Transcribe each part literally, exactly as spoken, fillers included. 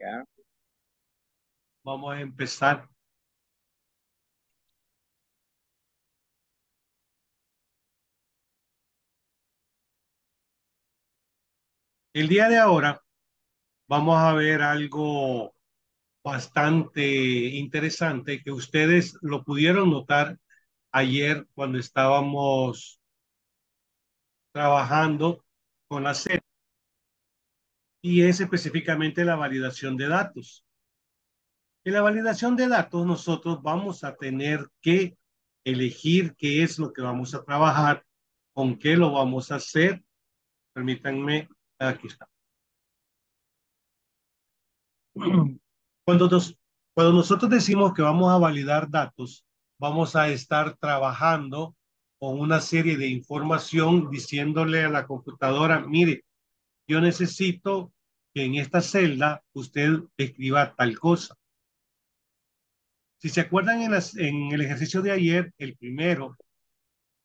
¿Ya? Vamos a empezar. El día de ahora vamos a ver algo bastante interesante que ustedes lo pudieron notar ayer cuando estábamos trabajando con la serie. Y es específicamente la validación de datos. En la validación de datos nosotros vamos a tener que elegir qué es lo que vamos a trabajar, con qué lo vamos a hacer. Permítanme, aquí está. Cuando, nos, cuando nosotros decimos que vamos a validar datos, vamos a estar trabajando con una serie de información diciéndole a la computadora, mire, yo necesito que en esta celda usted escriba tal cosa. Si se acuerdan en, las, en el ejercicio de ayer, el primero,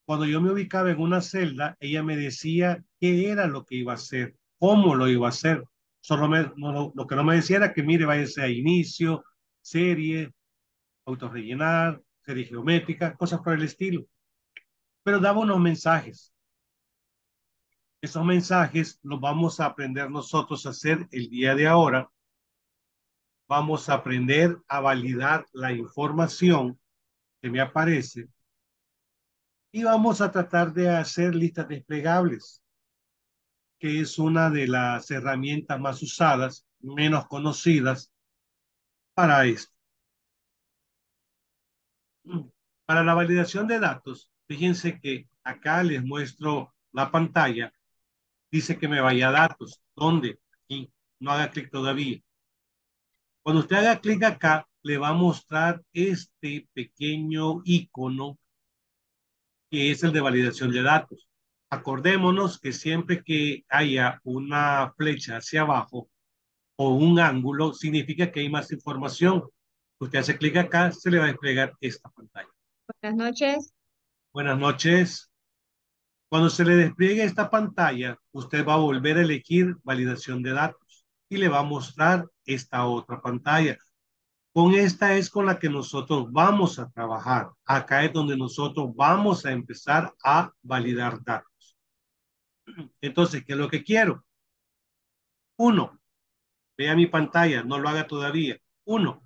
cuando yo me ubicaba en una celda, ella me decía qué era lo que iba a hacer, cómo lo iba a hacer. Solo me, no, lo que no me decía era que mire, váyase a inicio, serie, autorrellenar, serie geométrica, cosas por el estilo. Pero daba unos mensajes. Esos mensajes los vamos a aprender nosotros a hacer el día de ahora. Vamos a aprender a validar la información que me aparece. Y vamos a tratar de hacer listas desplegables, que es una de las herramientas más usadas, menos conocidas para esto. Para la validación de datos, fíjense que acá les muestro la pantalla. Dice que me vaya a datos. ¿Dónde? Aquí. No haga clic todavía. Cuando usted haga clic acá, le va a mostrar este pequeño icono que es el de validación de datos. Acordémonos que siempre que haya una flecha hacia abajo o un ángulo, significa que hay más información. Usted hace clic acá, se le va a desplegar esta pantalla. Buenas noches. Buenas noches. Cuando se le despliegue esta pantalla, usted va a volver a elegir validación de datos y le va a mostrar esta otra pantalla. Con esta es con la que nosotros vamos a trabajar. Acá es donde nosotros vamos a empezar a validar datos. Entonces, ¿qué es lo que quiero? Uno, vea mi pantalla, no lo haga todavía. Uno,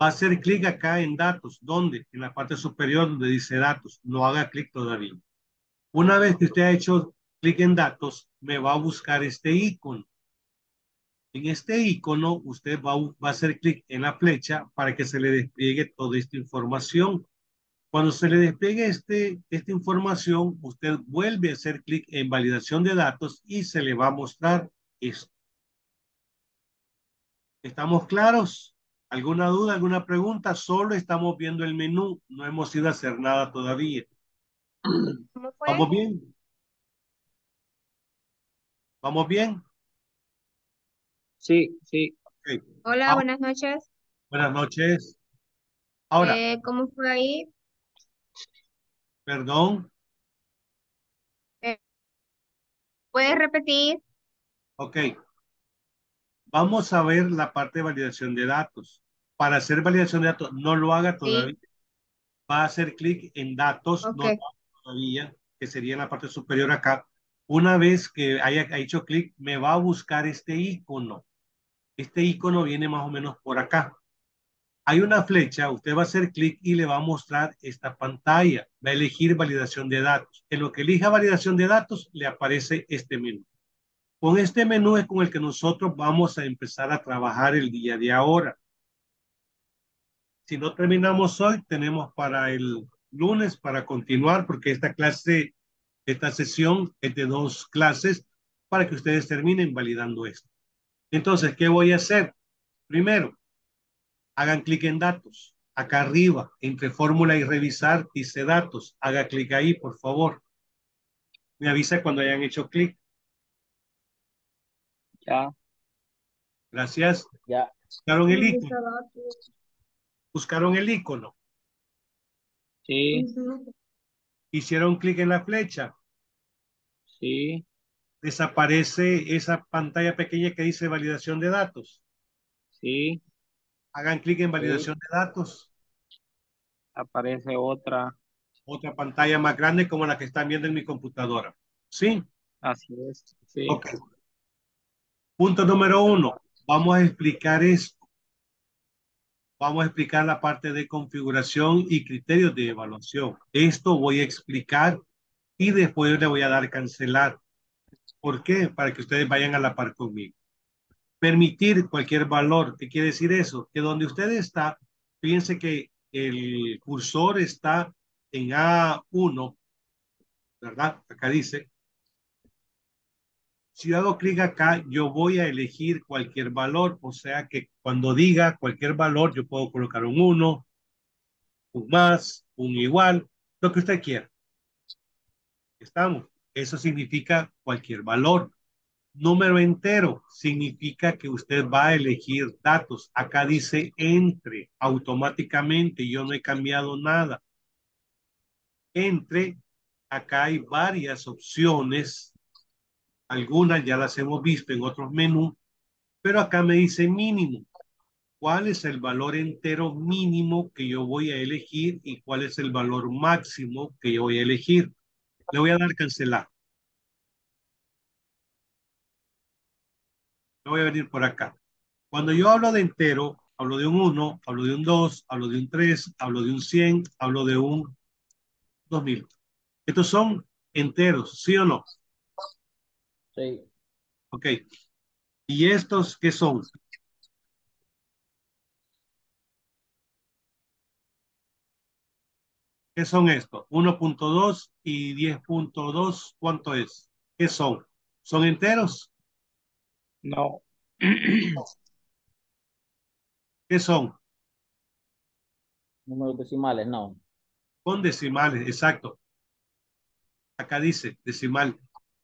va a hacer clic acá en datos. ¿Dónde? En la parte superior donde dice datos. No haga clic todavía. Una vez que usted ha hecho clic en datos, me va a buscar este icono. En este icono, usted va, va a hacer clic en la flecha para que se le despliegue toda esta información. Cuando se le despliegue este, esta información, usted vuelve a hacer clic en validación de datos y se le va a mostrar esto. ¿Estamos claros? ¿Alguna duda, alguna pregunta? Solo estamos viendo el menú. No hemos ido a hacer nada todavía. ¿Cómo fue? ¿Vamos bien? ¿Vamos bien? Sí, sí. Okay. Hola, ah, buenas noches. Buenas noches. Ahora. Eh, ¿Cómo fue ahí? Perdón. Eh, ¿Puedes repetir? Ok. Vamos a ver la parte de validación de datos. Para hacer validación de datos, no lo haga todavía. Sí. Va a hacer clic en datos. Okay. No todavía, que sería en la parte superior acá. Una vez que haya hecho clic, me va a buscar este icono. Este icono viene más o menos por acá. Hay una flecha, usted va a hacer clic y le va a mostrar esta pantalla. Va a elegir validación de datos. En lo que elija validación de datos, le aparece este menú. Con este menú es con el que nosotros vamos a empezar a trabajar el día de ahora. Si no terminamos hoy, tenemos para el lunes para continuar, porque esta clase, esta sesión es de dos clases para que ustedes terminen validando esto. Entonces, ¿qué voy a hacer? Primero, hagan clic en datos. Acá arriba, entre fórmula y revisar, dice datos. Haga clic ahí, por favor. Me avisa cuando hayan hecho clic. Ya. Gracias. Ya. Buscaron el icono. Buscaron el icono. Sí. ¿Hicieron clic en la flecha? Sí. ¿Desaparece esa pantalla pequeña que dice validación de datos? Sí. Hagan clic en validación sí. de datos. Aparece otra. Otra pantalla más grande como la que están viendo en mi computadora. ¿Sí? Así es. Sí. Ok. Punto número uno. Vamos a explicar esto. Vamos a explicar la parte de configuración y criterios de evaluación. Esto voy a explicar y después le voy a dar cancelar. ¿Por qué? Para que ustedes vayan a la par conmigo. Permitir cualquier valor. ¿Qué quiere decir eso? Que donde usted está, piense que el cursor está en A uno, ¿verdad? Acá dice. Si hago clic acá, yo voy a elegir cualquier valor. O sea que cuando diga cualquier valor, yo puedo colocar un uno, un más, un igual, lo que usted quiera. Estamos. Eso significa cualquier valor. Número entero significa que usted va a elegir datos. Acá dice entre automáticamente. Yo no he cambiado nada. Entre. Acá hay varias opciones. Algunas ya las hemos visto en otros menús, pero acá me dice mínimo. ¿Cuál es el valor entero mínimo que yo voy a elegir y cuál es el valor máximo que yo voy a elegir? Le voy a dar cancelar. Me voy a venir por acá. Cuando yo hablo de entero, hablo de un uno, hablo de un dos, hablo de un tres, hablo de un cien, hablo de un dos mil. Estos son enteros, ¿sí o no? Sí. Ok. ¿Y estos qué son? ¿Qué son estos? uno punto dos y diez punto dos, ¿cuánto es? ¿Qué son? ¿Son enteros? No. ¿Qué son? Números decimales, no. Son decimales, exacto. Acá dice decimal.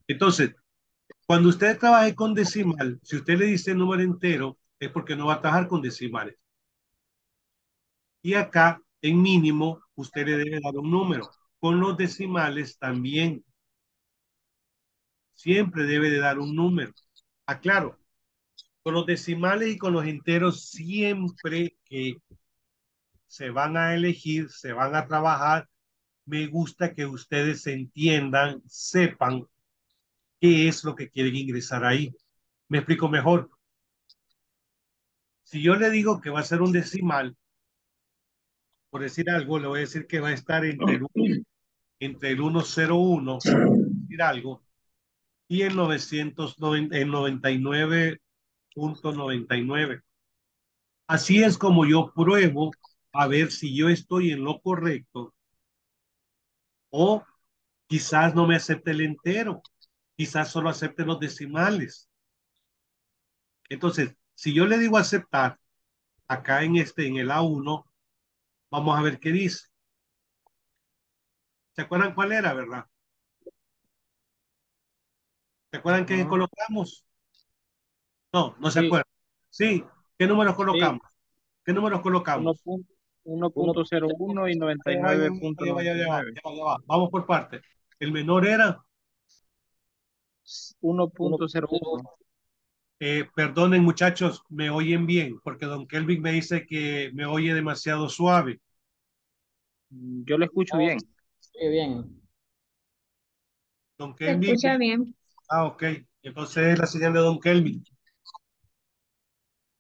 Entonces, cuando usted trabaje con decimal, si usted le dice número entero, es porque no va a trabajar con decimales. Y acá, en mínimo, usted le debe dar un número. Con los decimales también. Siempre debe de dar un número. Aclaro, con los decimales y con los enteros, siempre que se van a elegir, se van a trabajar, me gusta que ustedes entiendan, sepan, ¿qué es lo que quieren ingresar ahí? Me explico mejor. Si yo le digo que va a ser un decimal, por decir algo, le voy a decir que va a estar entre el, entre el uno cero uno, decir algo, y el novecientos noventa y nueve punto noventa y nueve. Así es como yo pruebo a ver si yo estoy en lo correcto o quizás no me acepte el entero. Quizás solo acepte los decimales. Entonces, si yo le digo aceptar, acá en este, en el A uno, vamos a ver qué dice. ¿Se acuerdan cuál era, verdad? ¿Se acuerdan qué colocamos? No, no se acuerdan. Sí, ¿qué números colocamos? ¿Qué números colocamos? uno punto cero uno y noventa y nueve punto noventa y nueve. Vamos por parte. El menor era uno punto cero uno. Eh, perdonen muchachos, me oyen bien, porque don Kelvin me dice que me oye demasiado suave. Yo lo escucho bien. Sí, bien. Don Kelvin. Se escucha bien. Ah, ok. Entonces es la señal de don Kelvin.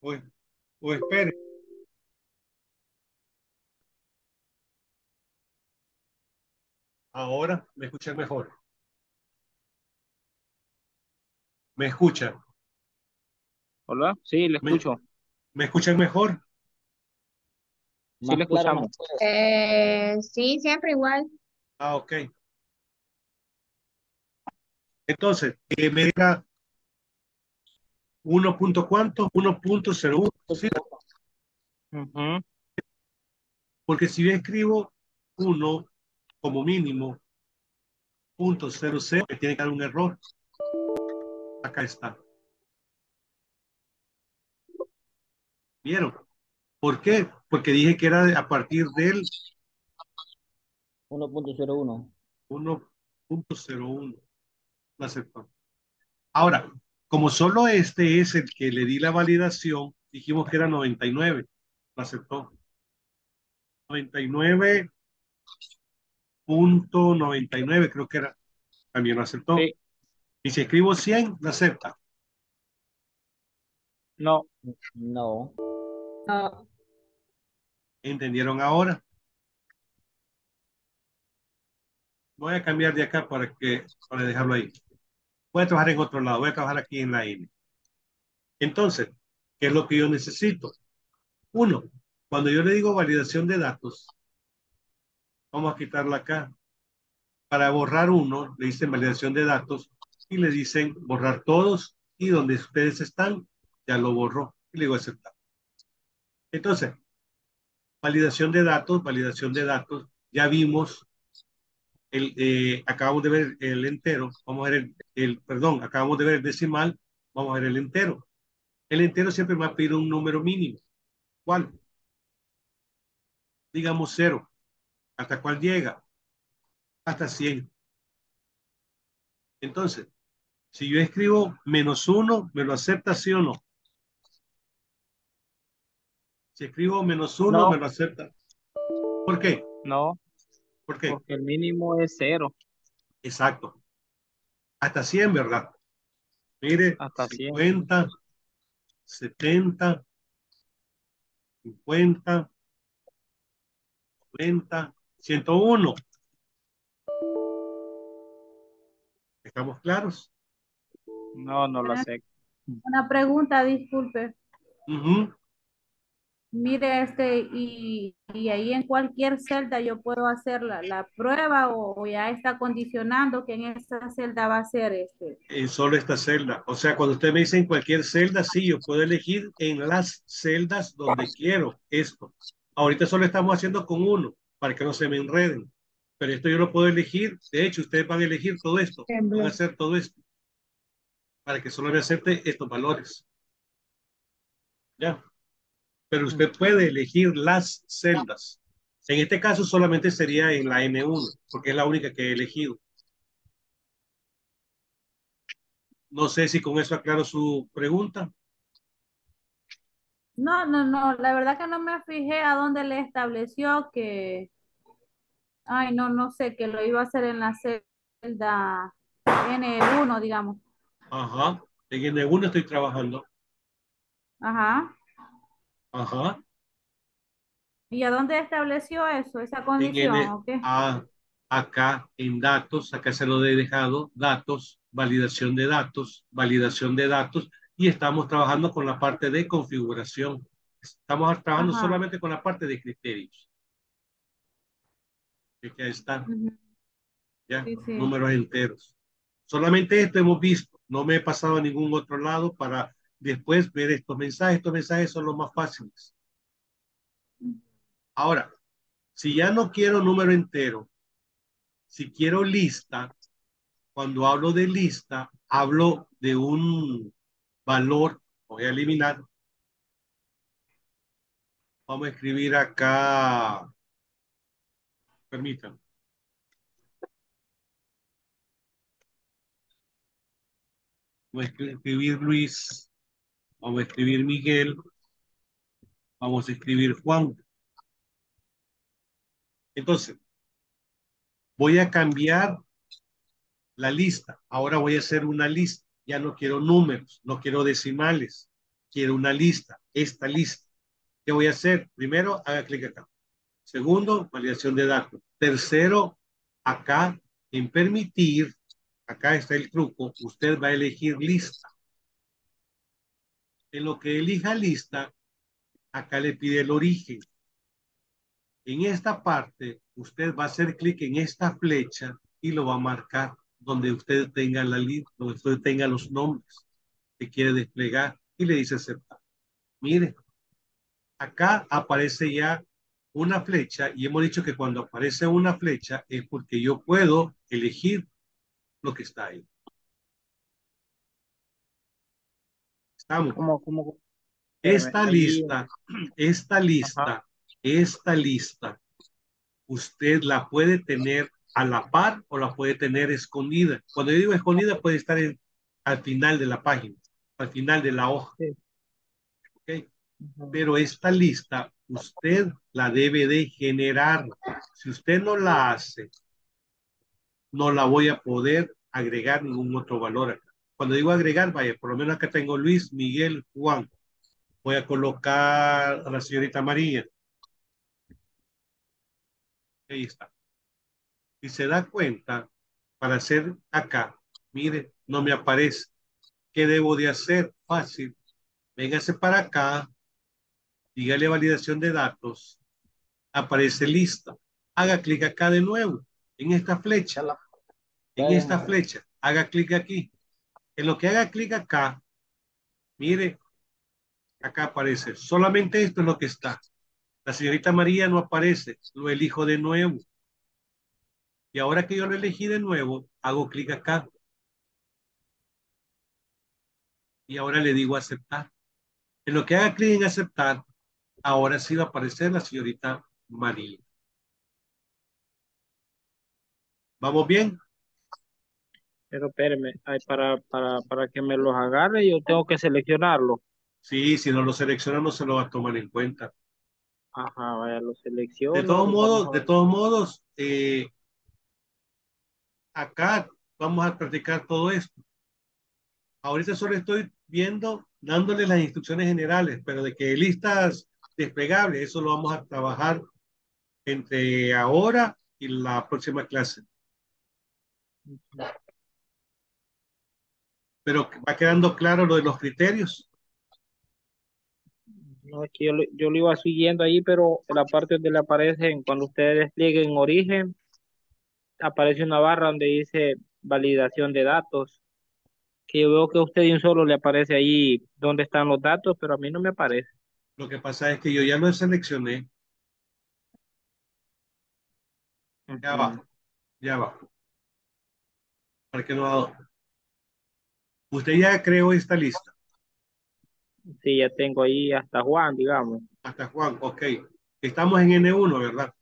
O, o espere. Ahora me escuchan mejor. ¿Me escuchan? Hola, sí, le escucho. ¿Me, ¿me escuchan mejor? Sí, le escuchamos. Eh, sí, siempre igual. Ah, ok. Entonces, eh, me diga uno punto cuánto, uno punto cero uno. ¿Sí? Uh-huh. Porque si yo escribo uno como mínimo, punto cero cero, me tiene que dar un error. Acá está. ¿Vieron? ¿Por qué? Porque dije que era a partir del uno punto cero uno. uno punto cero uno. Lo aceptó. Ahora, como solo este es el que le di la validación, dijimos que era noventa y nueve, lo aceptó. noventa y nueve punto noventa y nueve creo que era, también lo aceptó. Sí. Y si escribo cien, ¿lo acepta? No, no. No. ¿Entendieron ahora? Voy a cambiar de acá para que, para dejarlo ahí. Voy a trabajar en otro lado, voy a trabajar aquí en la N. Entonces, ¿qué es lo que yo necesito? Uno, cuando yo le digo validación de datos, vamos a quitarla acá. Para borrar uno, le dicen validación de datos y le dicen borrar todos, y donde ustedes están, ya lo borró. Y le digo aceptar. Entonces, validación de datos, validación de datos, ya vimos. El, eh, acabamos de ver el entero, vamos a ver el, el, perdón, acabamos de ver el decimal, vamos a ver el entero. El entero siempre me va a pedir un número mínimo. ¿Cuál? Digamos cero. ¿Hasta cuál llega? Hasta cien. Entonces, si yo escribo menos uno, ¿me lo acepta sí o no? Si escribo menos uno, no. ¿Me lo acepta? ¿Por qué? No. ¿Por qué? Porque el mínimo es cero. Exacto. Hasta cien, ¿verdad? Mire, hasta cincuenta, cien. setenta, cincuenta, noventa, ciento uno. ¿Estamos claros? No, no lo sé. Una pregunta, disculpe. Uh-huh. Mire, este, y, y ahí en cualquier celda yo puedo hacer la, la prueba, o, o ya está condicionando que en esa celda va a ser este. En solo esta celda. O sea, cuando usted me dice en cualquier celda, sí, yo puedo elegir en las celdas donde quiero esto. Ahorita solo estamos haciendo con uno, para que no se me enreden. Pero esto yo lo puedo elegir. De hecho, ustedes van a elegir todo esto. Van a hacer todo esto. Para que solo me acepte estos valores. Ya. Pero usted puede elegir las celdas. En este caso solamente sería en la N uno, porque es la única que he elegido. No sé si con eso aclaro su pregunta. No, no, no. La verdad que no me fijé a dónde le estableció que... Ay, no, no sé, que lo iba a hacer en la celda N uno, digamos. Ajá. En N uno estoy trabajando. Ajá. Ajá. ¿Y a dónde estableció eso, esa condición? En el, ¿o qué? A, acá en datos, acá se lo he dejado, datos, validación de datos, validación de datos, y estamos trabajando con la parte de configuración. Estamos trabajando Ajá. solamente con la parte de criterios. Que ahí están. Uh-huh. Ya, sí, sí. Números enteros. Solamente esto hemos visto. No me he pasado a ningún otro lado para... Después ver estos mensajes, estos mensajes son los más fáciles. Ahora, si ya no quiero número entero, si quiero lista, cuando hablo de lista, hablo de un valor, voy a eliminar. Vamos a escribir acá, permítanme. Vamos a escribir Luis. Vamos a escribir Miguel. Vamos a escribir Juan. Entonces, voy a cambiar la lista. Ahora voy a hacer una lista. Ya no quiero números, no quiero decimales. Quiero una lista, esta lista. ¿Qué voy a hacer? Primero, haga clic acá. Segundo, validación de datos. Tercero, acá en permitir, acá está el truco. Usted va a elegir lista. En lo que elija lista, acá le pide el origen. En esta parte, usted va a hacer clic en esta flecha y lo va a marcar donde usted tenga la lista, donde usted tenga los nombres que quiere desplegar, y le dice aceptar. Mire, acá aparece ya una flecha, y hemos dicho que cuando aparece una flecha es porque yo puedo elegir lo que está ahí. ¿Cómo, cómo? Esta lista, esta lista, Ajá. esta lista, usted la puede tener a la par o la puede tener escondida. Cuando yo digo escondida, puede estar en, al final de la página, al final de la hoja. Sí. ¿Okay? pero esta lista usted la debe de generar. Si usted no la hace, no la voy a poder agregar ningún otro valor acá. Cuando digo agregar, vaya, por lo menos acá tengo Luis, Miguel, Juan. Voy a colocar a la señorita María. Ahí está. Y se da cuenta, para hacer acá, mire, no me aparece. ¿Qué debo de hacer? Fácil. Véngase para acá. Dígale validación de datos. Aparece lista. Haga clic acá de nuevo. En esta flecha. En esta flecha. Haga clic aquí. En lo que haga clic acá. Mire. Acá aparece. Solamente esto es lo que está. La señorita María no aparece. Lo elijo de nuevo. Y ahora que yo lo elegí de nuevo, hago clic acá. Y ahora le digo aceptar. En lo que haga clic en aceptar, ahora sí va a aparecer la señorita María. ¿Vamos bien? Pero espérame, ay, para, para, para que me los agarre yo tengo que seleccionarlo. Sí, si no lo selecciona no se lo va a tomar en cuenta. Ajá, vaya, lo selecciono. De todos modos, de todos modos, eh, acá vamos a practicar todo esto. Ahorita solo estoy viendo, dándoles las instrucciones generales, pero de que listas desplegables, eso lo vamos a trabajar entre ahora y la próxima clase. Pero va quedando claro lo de los criterios. No, es que yo, yo lo iba siguiendo ahí, pero la parte donde le aparecen, cuando ustedes desplieguen origen, aparece una barra donde dice validación de datos, que yo veo que a usted de un solo le aparece ahí dónde están los datos, pero a mí no me aparece. Lo que pasa es que yo ya lo seleccioné. Uh-huh. Ya abajo, ya abajo. ¿Para qué no hago? Usted ya creó esta lista. Sí, ya tengo ahí hasta Juan, digamos. Hasta Juan, ok. Estamos en ene uno, ¿verdad?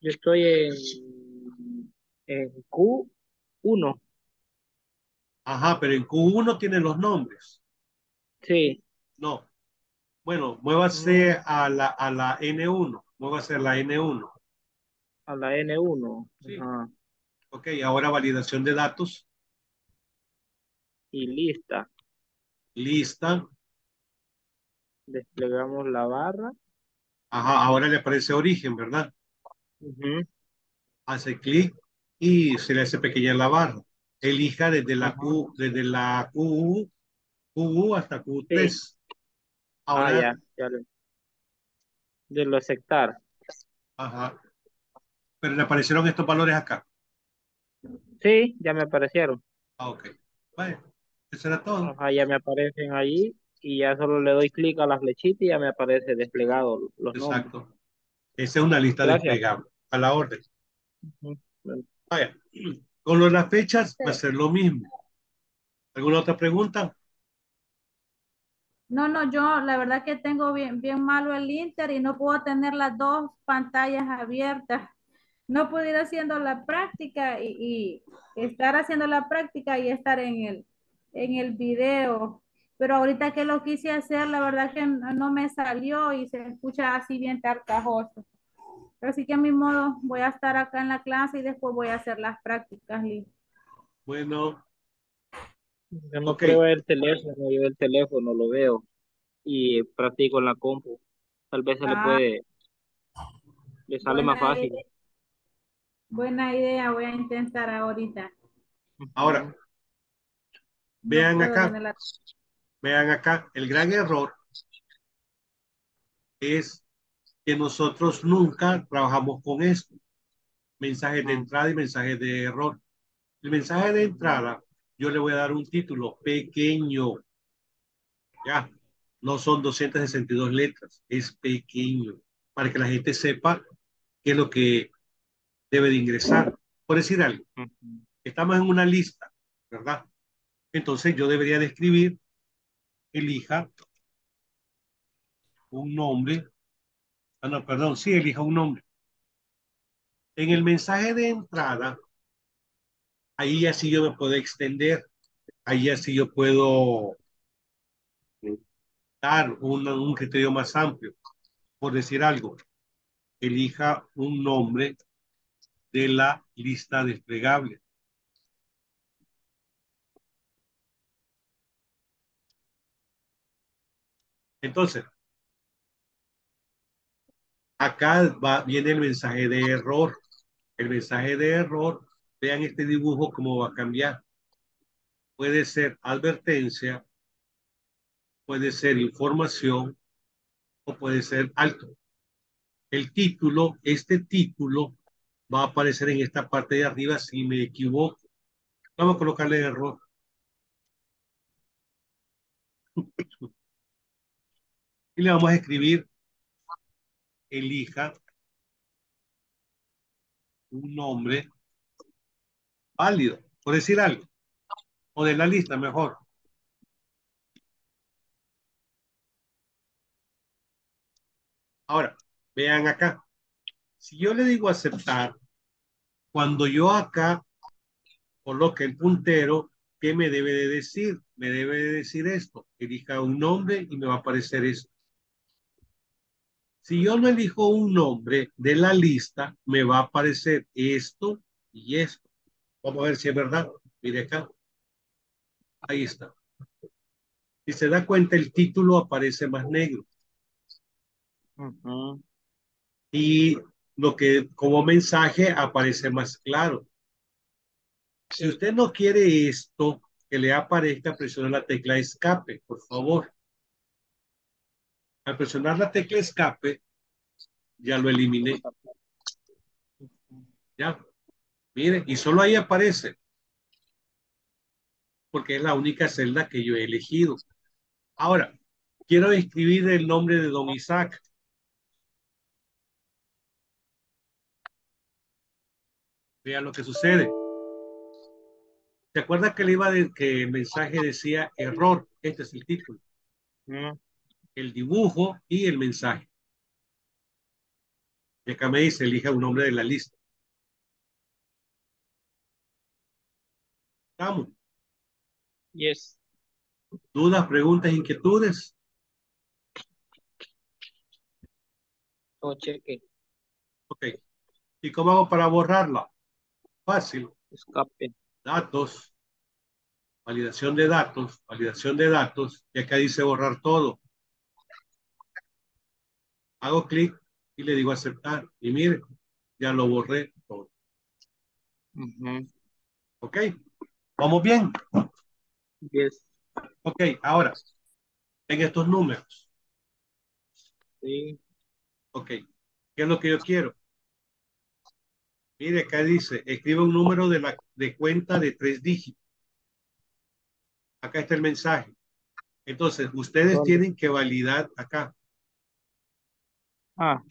Yo estoy en, en cu uno. Ajá, pero en cu uno tienen los nombres. Sí. No. Bueno, muévase no. a, la, a la ene uno. Muévase a la ene uno. A la ene uno. Sí. Ajá. Ok, ahora validación de datos. Y lista. Lista. Desplegamos la barra. Ajá, ahora le aparece origen, ¿verdad? Uh-huh. Hace clic y se le hace pequeña la barra. Elija desde la Q, desde la Q, Q hasta cu tres. Sí. Ahora ah, ya, ya le... de lo aceptar. Ajá. Pero le aparecieron estos valores acá. Sí, ya me aparecieron. Ah, ok. Vale. Eso era todo. Ajá, ya me aparecen ahí y ya solo le doy clic a la flechita y ya me aparece desplegado los Exacto. nombres. Esa es una lista Gracias. desplegable, a la orden. Uh-huh. Bueno. Vaya, con lo de las fechas sí. va a ser lo mismo. ¿Alguna otra pregunta? No, no, yo la verdad que tengo bien, bien malo el Inter y no puedo tener las dos pantallas abiertas. No puedo ir haciendo la práctica y, y estar haciendo la práctica y estar en el, en el video. Pero ahorita que lo quise hacer, la verdad que no me salió y se escucha así bien tartajoso. Así que a mi modo voy a estar acá en la clase y después voy a hacer las prácticas. Y... Bueno. Yo no okay. creo el teléfono, yo el teléfono lo veo y practico en la compu. Tal vez se ah. le puede, le sale buena más fácil. Idea. Buena idea, voy a intentar ahorita. Ahora, vean no acá. La... Vean acá, el gran error es que nosotros nunca trabajamos con esto. Mensajes de entrada y mensajes de error. El mensaje de entrada, yo le voy a dar un título pequeño. Ya, no son doscientas sesenta y dos letras, es pequeño. Para que la gente sepa qué es lo que debe de ingresar. Por decir algo, estamos en una lista, ¿verdad? Entonces yo debería de escribir elija un nombre, ah, no, perdón, sí, elija un nombre. En el mensaje de entrada, ahí así yo me puedo extender, ahí así yo puedo dar un, un criterio más amplio. Por decir algo, elija un nombre de la lista desplegable. Entonces, acá va, viene el mensaje de error. El mensaje de error, vean este dibujo cómo va a cambiar. Puede ser advertencia, puede ser información o puede ser alto. El título, este título va a aparecer en esta parte de arriba si me equivoco. Vamos a colocarle error. Y le vamos a escribir, elija un nombre válido, por decir algo, o de la lista mejor. Ahora, vean acá. Si yo le digo aceptar, cuando yo acá coloque el puntero, ¿qué me debe de decir? Me debe de decir esto. Elija un nombre y me va a aparecer esto. Si yo no elijo un nombre de la lista, me va a aparecer esto y esto. Vamos a ver si es verdad. Mire acá. Ahí está. Si se da cuenta, el título aparece más negro. Uh-huh. Y lo que como mensaje aparece más claro. Si usted no quiere esto, que le aparezca, presione la tecla escape, por favor. Al presionar la tecla escape, ya lo eliminé. Ya. Miren, y solo ahí aparece. Porque es la única celda que yo he elegido. Ahora, quiero escribir el nombre de don Isaac. Vean lo que sucede. ¿Se acuerda que le iba de, que el mensaje decía error? Este es el título. Mm. El dibujo y el mensaje. Y acá me dice, elija un nombre de la lista. ¿Estamos? Yes. ¿Dudas, preguntas, inquietudes? Oh, cheque. Ok. ¿Y cómo hago para borrarla? Fácil. Escape. Datos. Validación de datos. Validación de datos. Y acá dice borrar todo. Hago clic y le digo aceptar. Y mire, ya lo borré todo. Uh-huh. Ok. ¿Vamos bien? Yes. Ok, ahora, en estos números. Sí. Ok. ¿Qué es lo que yo quiero? Mire, acá dice, escribe un número de, la, de cuenta de tres dígitos. Acá está el mensaje. Entonces, ustedes vale. tienen que validar acá. Ah.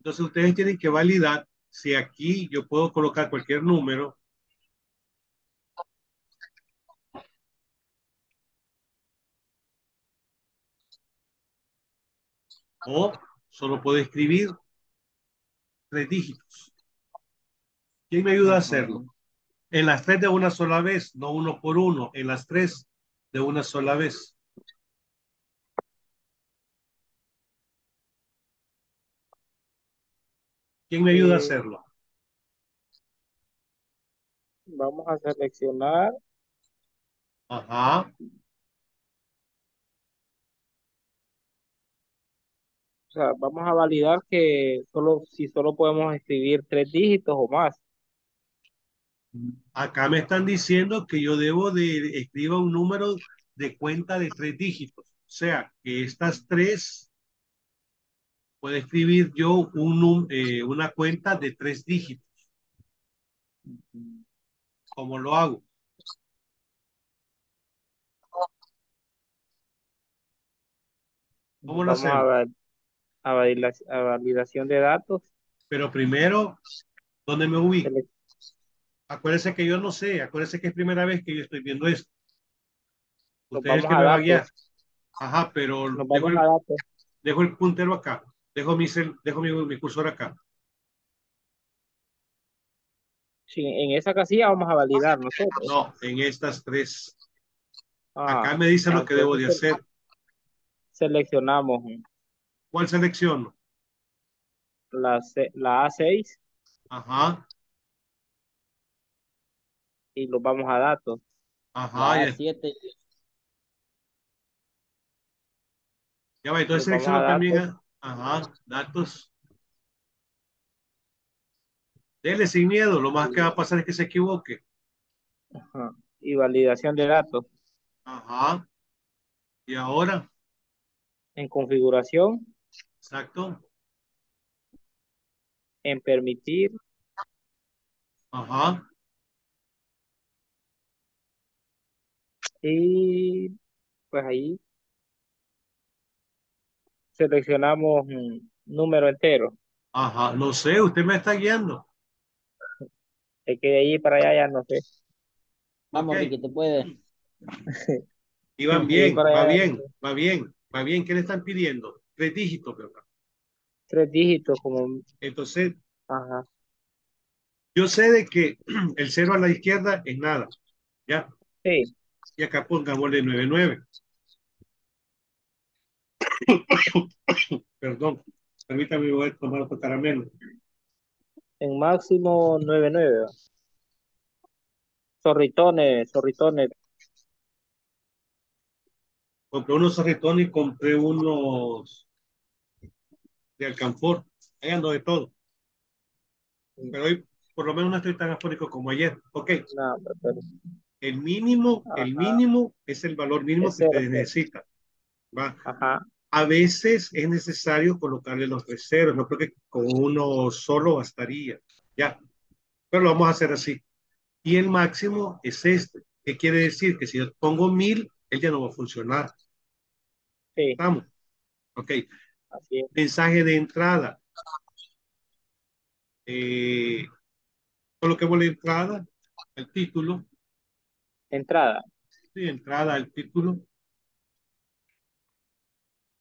Entonces ustedes tienen que validar si aquí yo puedo colocar cualquier número o solo puedo escribir tres dígitos. ¿Quién me ayuda a hacerlo? En las tres de una sola vez, no uno por uno, en las tres de una sola vez. ¿Quién me ayuda a hacerlo? Vamos a seleccionar. Ajá. O sea, vamos a validar que solo si solo podemos escribir tres dígitos o más. Acá me están diciendo que yo debo de escribir un número de cuenta de tres dígitos. O sea, que estas tres... Puedo escribir yo un, eh, una cuenta de tres dígitos. ¿Cómo lo hago? ¿Cómo lo hacemos? A, valida, a validación de datos. Pero primero, ¿dónde me ubico? Acuérdense que yo no sé. Acuérdense que es primera vez que yo estoy viendo esto. Ustedes que me van a guiar. Ajá, pero dejo el, dejo el puntero acá. Dejo mi, dejo mi, mi cursor acá. Sí, en esa casilla vamos a validar nosotros. No, en estas tres. Ah, acá me dice lo que debo de hacer. seleccionamos. ¿Cuál selecciono? La, la A seis. Ajá. Y los vamos a datos. Ajá. La A siete. Ya va, entonces selecciono también. Datos. Ajá, datos. Dele sin miedo, lo más que va a pasar es que se equivoque. Ajá. Y validación de datos. Ajá. ¿Y ahora? En configuración. Exacto. En permitir. Ajá. Y pues ahí seleccionamos número entero. Ajá, no sé, usted me está guiando. Es que de allí para allá ya no sé. Vamos, okay. Que te puede. Y van bien, va allá bien, allá. va bien, va bien. ¿Qué le están pidiendo? Tres dígitos, ¿verdad? Tres dígitos como... Entonces, ajá. Yo sé de que el cero a la izquierda es nada, ¿ya? Sí. Y acá pongámosle nueve nueve. Perdón, permítame, voy a tomar otro caramelo. En máximo nueve nueve. Zorritones, zorritones. Compré unos zorritones y compré unos de alcanfor. Ahí ando de todo. Pero hoy por lo menos no estoy tan afónico como ayer. Ok. No, pero... El mínimo, ajá, el mínimo es el valor mínimo es que usted necesita. ¿Va? Ajá. A veces es necesario colocarle los tres ceros. No creo que con uno solo bastaría. Ya. Pero lo vamos a hacer así. Y el máximo es este. ¿Qué quiere decir? Que si yo pongo mil, él ya no va a funcionar. Sí. ¿Estamos? Ok. Así es. Mensaje de entrada. Eh, coloquemos la entrada, el título. Entrada. Sí, entrada al título.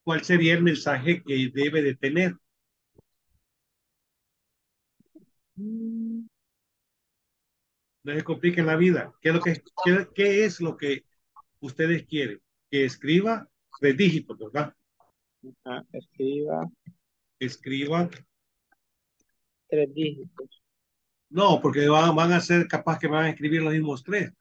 ¿Cuál sería el mensaje que debe de tener? No se compliquen la vida. ¿Qué es lo que, qué, qué es lo que ustedes quieren? Que escriba tres dígitos, ¿verdad? Ah, escriba. Escriba. Tres dígitos. No, porque van, van a ser capaz que van a escribir los mismos tres.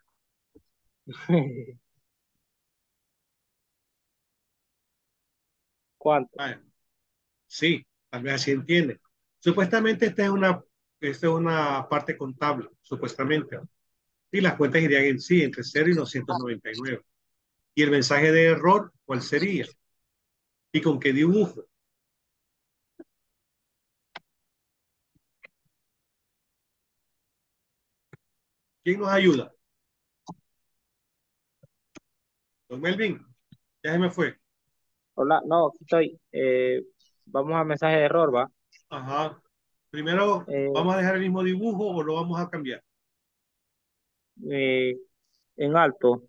¿Cuánto? Sí, tal vez así entiende. Supuestamente esta es una, esta es una parte contable, supuestamente. Y las cuentas irían en sí, entre cero y doscientos noventa y nueve. Y el mensaje de error, ¿cuál sería? ¿Y con qué dibujo? ¿Quién nos ayuda? Don Melvin, ya se me fue. Hola, no, aquí estoy. Eh, vamos a mensaje de error, ¿va? Ajá. Primero, eh, ¿vamos a dejar el mismo dibujo o lo vamos a cambiar? Eh, en alto.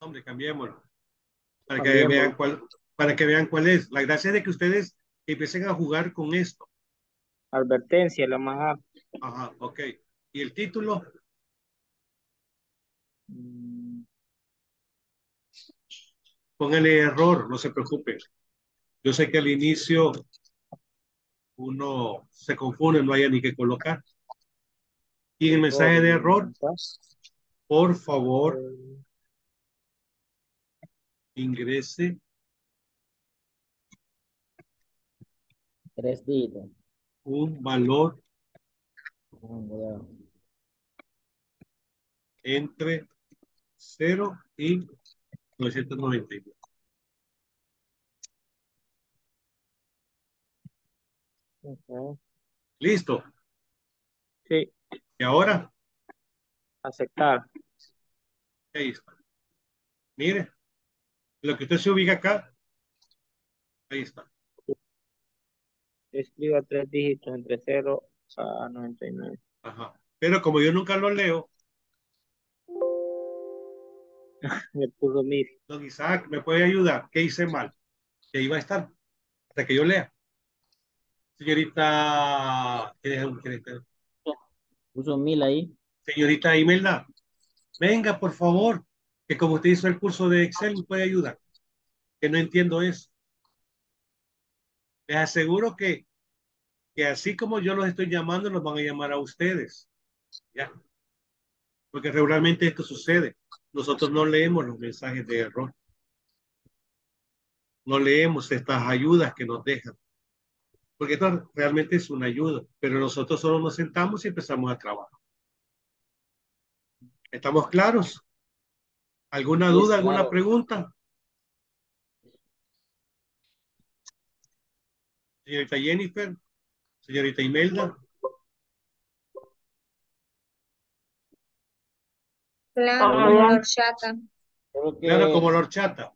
Hombre, cambiémoslo. Para, cambiémoslo. Que vean cuál, para que vean cuál es. La gracia es de que ustedes empiecen a jugar con esto. Advertencia, la más alta. Ajá, ok. ¿Y el título? Mm. Póngale error, no se preocupen. Yo sé que al inicio uno se confunde, no haya ni que colocar. Y el mensaje de error, por favor, ingrese. Tres dígitos. Un valor entre cero y novecientos noventa y nueve. Okay. ¿Listo? Sí. ¿Y ahora? Aceptar. Ahí está. Mire, lo que usted se ubica acá, ahí está. Escriba tres dígitos entre cero a noventa y nueve. Ajá. Pero como yo nunca lo leo, me puso mil. Don Isaac, ¿me puede ayudar? ¿Qué hice mal? Que ahí va a estar, hasta que yo lea. Señorita, puso mil ahí. Señorita Imelda, venga por favor, que como usted hizo el curso de Excel, ¿me puede ayudar? que no entiendo eso. Les aseguro que, que así como yo los estoy llamando, los van a llamar a ustedes. ¿Ya? Porque regularmente esto sucede. Nosotros no leemos los mensajes de error. No leemos estas ayudas que nos dejan. Porque esto realmente es una ayuda. Pero nosotros solo nos sentamos y empezamos a trabajar. ¿Estamos claros? ¿Alguna duda, sí, claro. alguna pregunta? Señorita Jennifer, señorita Imelda. Claro, ah, como la horchata. Que... Claro, como la horchata.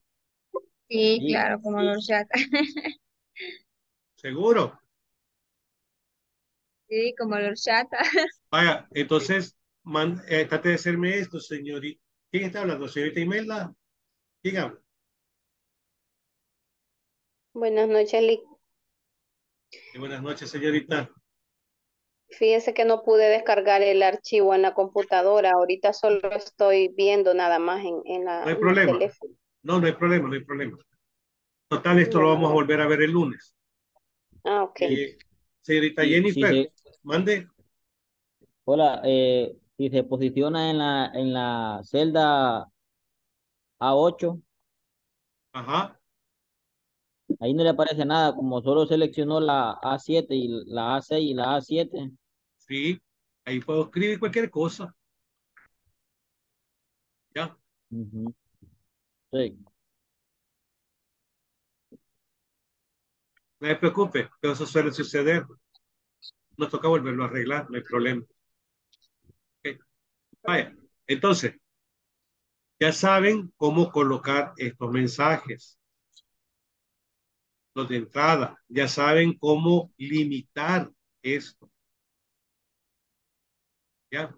Sí, sí, claro, como sí. la horchata. ¿Seguro? Sí, como la horchata. Vaya, entonces, man, eh, trate de hacerme esto, señorita. ¿Quién está hablando? ¿Señorita Imelda? ¿Quién habla? Buenas noches, Lic. Y buenas noches, señorita. Fíjese que no pude descargar el archivo en la computadora. Ahorita solo estoy viendo nada más en, en la... No hay problema. Teléfono. No, no hay problema, no hay problema. Total, esto no. lo vamos a volver a ver el lunes. Ah, ok. Eh, señorita Jennifer, sí, sí, sí. mande. Hola, eh, si se posiciona en la, en la celda A ocho. Ajá. Ahí no le aparece nada, como solo seleccionó la A siete y la A seis y la A siete. Sí, ahí puedo escribir cualquier cosa. ¿Ya? Uh-huh. Sí. No se preocupe, pero eso suele suceder. Nos toca volverlo a arreglar, no hay problema. Okay. Vaya, entonces, ya saben cómo colocar estos mensajes. Los de entrada, ya saben cómo limitar esto. ¿Ya?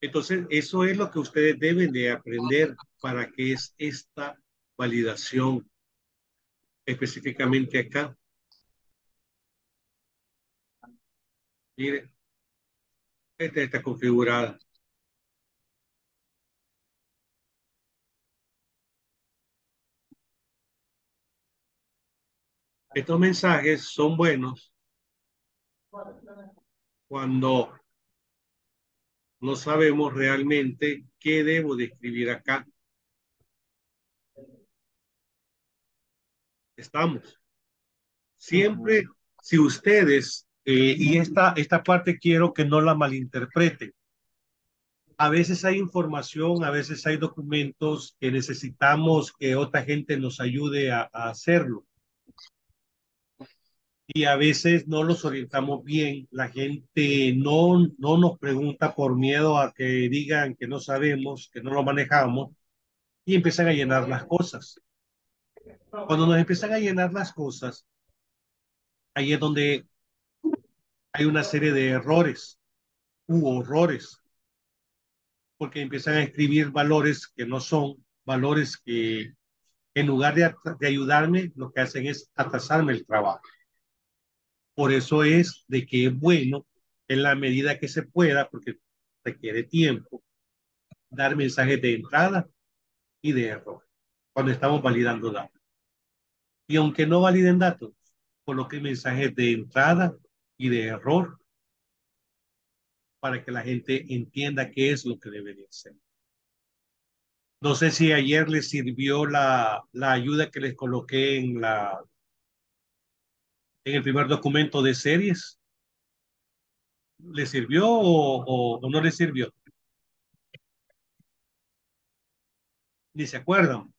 Entonces, eso es lo que ustedes deben de aprender para qué es esta validación específicamente acá. Miren, esta está configurada. Estos mensajes son buenos cuando no sabemos realmente qué debo de escribir acá. Estamos. Siempre, si ustedes, eh, y esta, esta parte quiero que no la malinterpreten. A veces hay información, a veces hay documentos que necesitamos que otra gente nos ayude a, a hacerlo. Y a veces no los orientamos bien. La gente no, no nos pregunta por miedo a que digan que no sabemos, que no lo manejamos, y empiezan a llenar las cosas. Cuando nos empiezan a llenar las cosas, ahí es donde hay una serie de errores u horrores, porque empiezan a escribir valores que no son, valores que en lugar de, de ayudarme, lo que hacen es atrasarme el trabajo. Por eso es de que es bueno, en la medida que se pueda, porque requiere tiempo, dar mensajes de entrada y de error cuando estamos validando datos. Y aunque no validen datos, coloque mensajes de entrada y de error para que la gente entienda qué es lo que debería hacer. No sé si ayer les sirvió la, la ayuda que les coloqué en la... en el primer documento de series. ¿Le sirvió o, o, o no le sirvió? ¿Ni se acuerdan?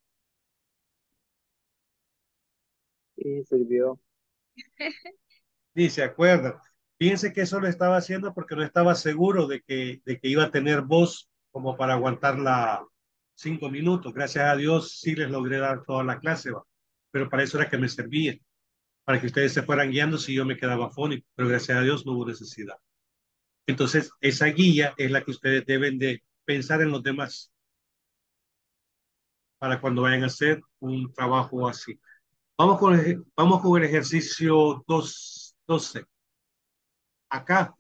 Sí, sirvió. Ni se acuerdan. Fíjense que eso lo estaba haciendo porque no estaba seguro de que, de que iba a tener voz como para aguantar la cinco minutos. Gracias a Dios sí les logré dar toda la clase, ¿va? Pero para eso era que me servía, para que ustedes se fueran guiando si yo me quedaba fónico, pero gracias a Dios no hubo necesidad. Entonces, esa guía es la que ustedes deben de pensar en los demás para cuando vayan a hacer un trabajo así. Vamos con el, vamos con el ejercicio doce. Acá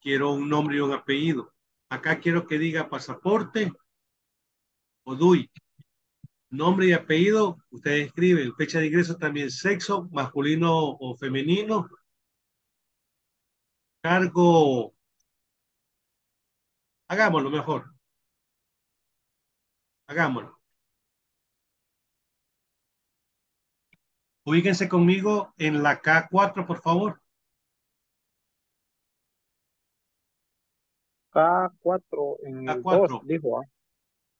quiero un nombre y un apellido. Acá quiero que diga pasaporte o D U I. Nombre y apellido, ustedes escriben. Fecha de ingreso también, sexo, masculino o femenino. Cargo. Hagámoslo mejor. Hagámoslo. Ubíquense conmigo en la K cuatro, por favor. K cuatro. En K cuatro. El dos, dijo. ¿Eh?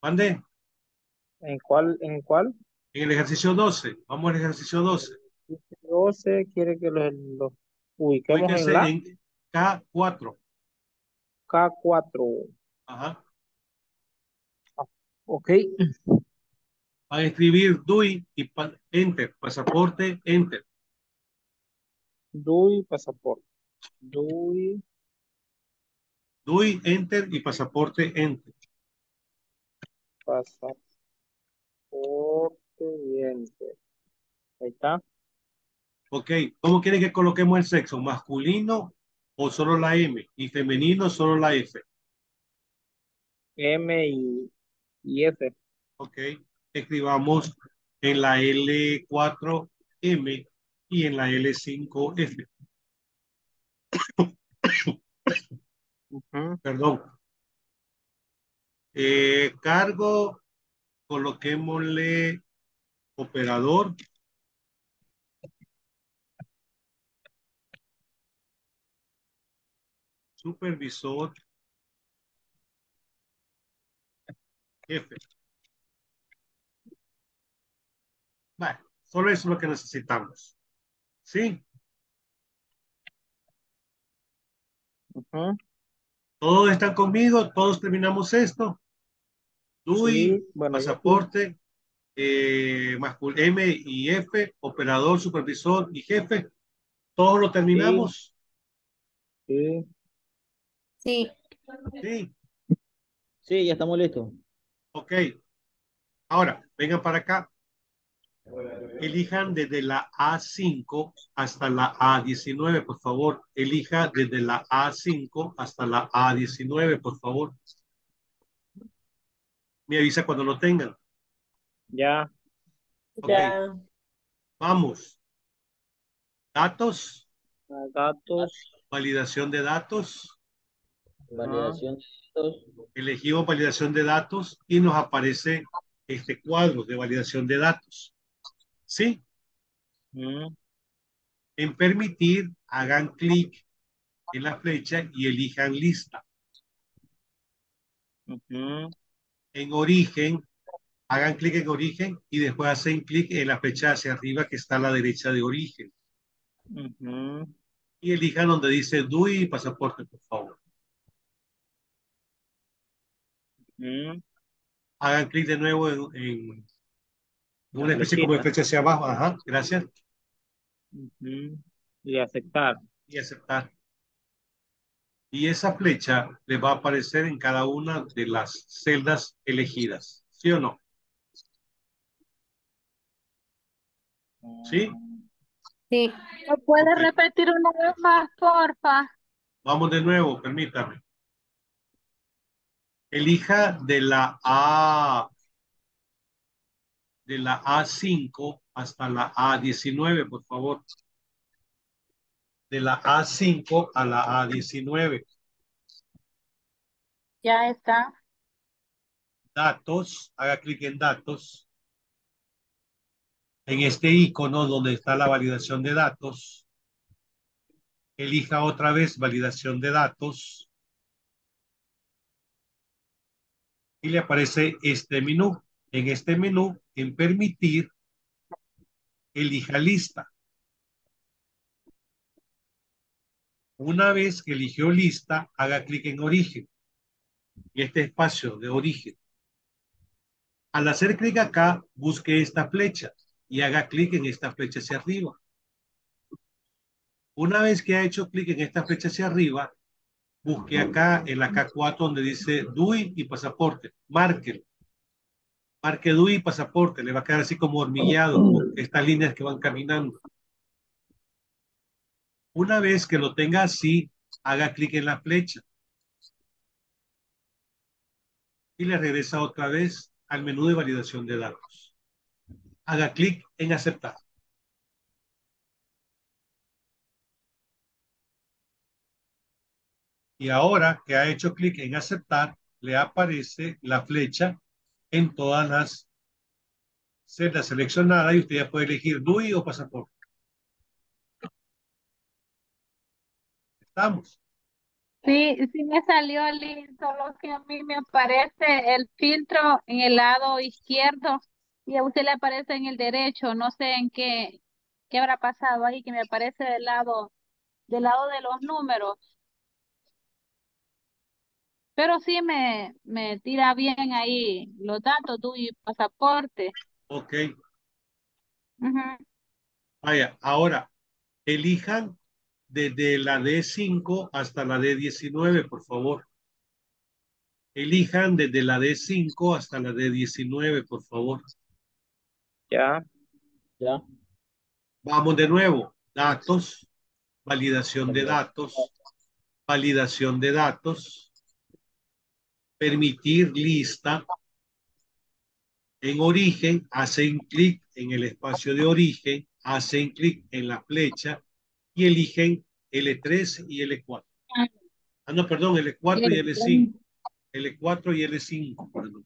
¿Mande? ¿En cuál? ¿En cuál? En el ejercicio doce. Vamos al ejercicio doce. El ejercicio doce quiere que los, los ubiquemos en, la... en K cuatro. K cuatro. Ajá. Ah, ok. Van a escribir D U I y pa enter. Pasaporte, enter. D U I, pasaporte. D U I. D U I, enter y pasaporte, enter. Pasaporte y enter. Ahí está. Ok. ¿Cómo quieren que coloquemos el sexo? ¿Masculino o solo la M? Y femenino, solo la F. M y, y F. Ok. Escribamos en la L cuatro M y en la L cinco F. Uh-huh. Perdón. Eh, cargo, coloquémosle operador. Supervisor. F. Bueno, solo eso es lo que necesitamos. ¿Sí? Uh-huh. ¿Todos están conmigo? ¿Todos terminamos esto? D U I, sí, bueno, pasaporte, eh, M y F, operador, supervisor y jefe. ¿Todos lo terminamos? Sí. Sí. Sí. Sí, ya estamos listos. Ok. Ahora, vengan para acá. Elijan desde la A cinco hasta la A diecinueve, por favor. Elija desde la A cinco hasta la A diecinueve, por favor. Me avisa cuando lo tengan. Ya. Okay. Ya. Vamos. Datos. Datos. Validación de datos. Validación de datos. Elegimos validación de datos y nos aparece este cuadro de validación de datos. ¿Sí? Mm. En permitir, hagan clic en la flecha y elijan lista. Mm-hmm. En origen, hagan clic en origen y después hacen clic en la flecha hacia arriba que está a la derecha de origen. Mm-hmm. Y elijan donde dice D U I y pasaporte, por favor. Mm. Hagan clic de nuevo en, en una especie como de flecha hacia abajo. Ajá, gracias. Uh-huh. Y aceptar. Y aceptar. Y esa flecha les va a aparecer en cada una de las celdas elegidas. ¿Sí o no? ¿Sí? Sí. ¿Me puedes okay. repetir una vez más, porfa? Vamos de nuevo, permítame. Elija de la A de la A cinco hasta la A diecinueve, por favor. De la A cinco a la A diecinueve. Ya está. Datos, haga clic en datos. En este icono donde está la validación de datos, elija otra vez validación de datos. Y le aparece este menú. En este menú, en permitir, elija lista. Una vez que eligió lista, haga clic en origen. Y este espacio de origen. Al hacer clic acá, busque esta flecha y haga clic en esta flecha hacia arriba. Una vez que ha hecho clic en esta flecha hacia arriba, busque acá en la K cuatro donde dice D U I y pasaporte. Márquelo. Marque D U I y pasaporte. Le va a quedar así como hormigueado con estas líneas que van caminando. Una vez que lo tenga así, haga clic en la flecha. Y le regresa otra vez al menú de validación de datos. haga clic en aceptar. Y ahora que ha hecho clic en aceptar, le aparece la flecha en todas las celdas seleccionadas y usted ya puede elegir D U I o pasaporte. ¿Estamos? Sí, sí me salió listo, solo que a mí me aparece el filtro en el lado izquierdo y a usted le aparece en el derecho. No sé en qué, qué habrá pasado ahí, que me aparece del lado, del lado de los números. Pero sí me, me tira bien ahí los datos, tu y pasaporte. Ok. Uh-huh. Vaya, ahora, elijan desde la D cinco hasta la D diecinueve, por favor. Elijan desde la D cinco hasta la D diecinueve, por favor. Ya, ya. Vamos de nuevo. Datos, validación de datos, validación de datos. Permitir lista. En origen, hacen clic en el espacio de origen, hacen clic en la flecha y eligen L tres y L cuatro. Ah, no, perdón, L cuatro y L cinco. L cuatro y L cinco, perdón.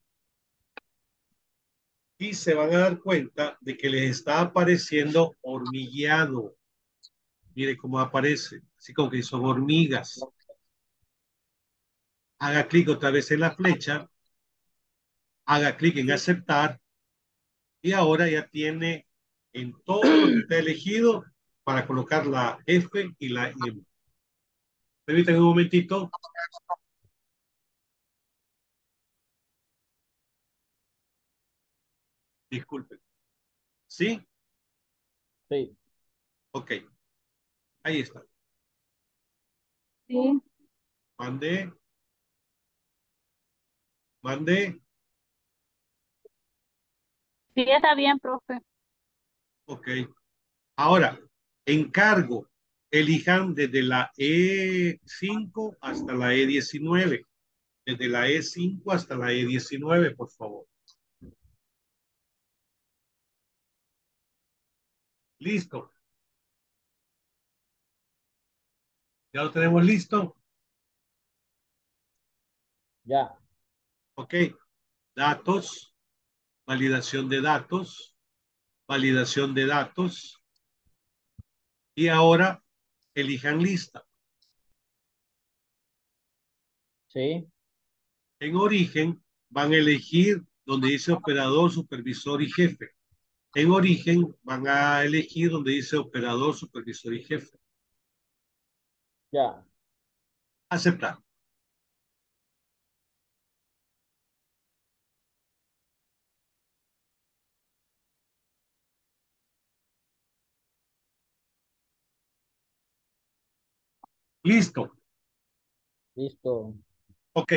Y se van a dar cuenta de que les está apareciendo hormigueado. Mire cómo aparece, así como que son hormigas. Haga clic otra vez en la flecha, haga clic en aceptar y ahora ya tiene en todo lo que está elegido para colocar la F y la M. Permítanme un momentito. Disculpen. ¿Sí? Sí. Ok. Ahí está. Sí. Mandé. Mande. Sí, está bien, profe. Ok. Ahora, en cargo, elijan desde la E cinco hasta la E diecinueve. Desde la E cinco hasta la E diecinueve, por favor. Listo. ¿Ya lo tenemos listo? Ya. Ok, datos, validación de datos, validación de datos. Y ahora elijan lista. Sí. En origen van a elegir donde dice operador, supervisor y jefe. En origen van a elegir donde dice operador, supervisor y jefe. Ya. Aceptar. Listo. Listo. Ok.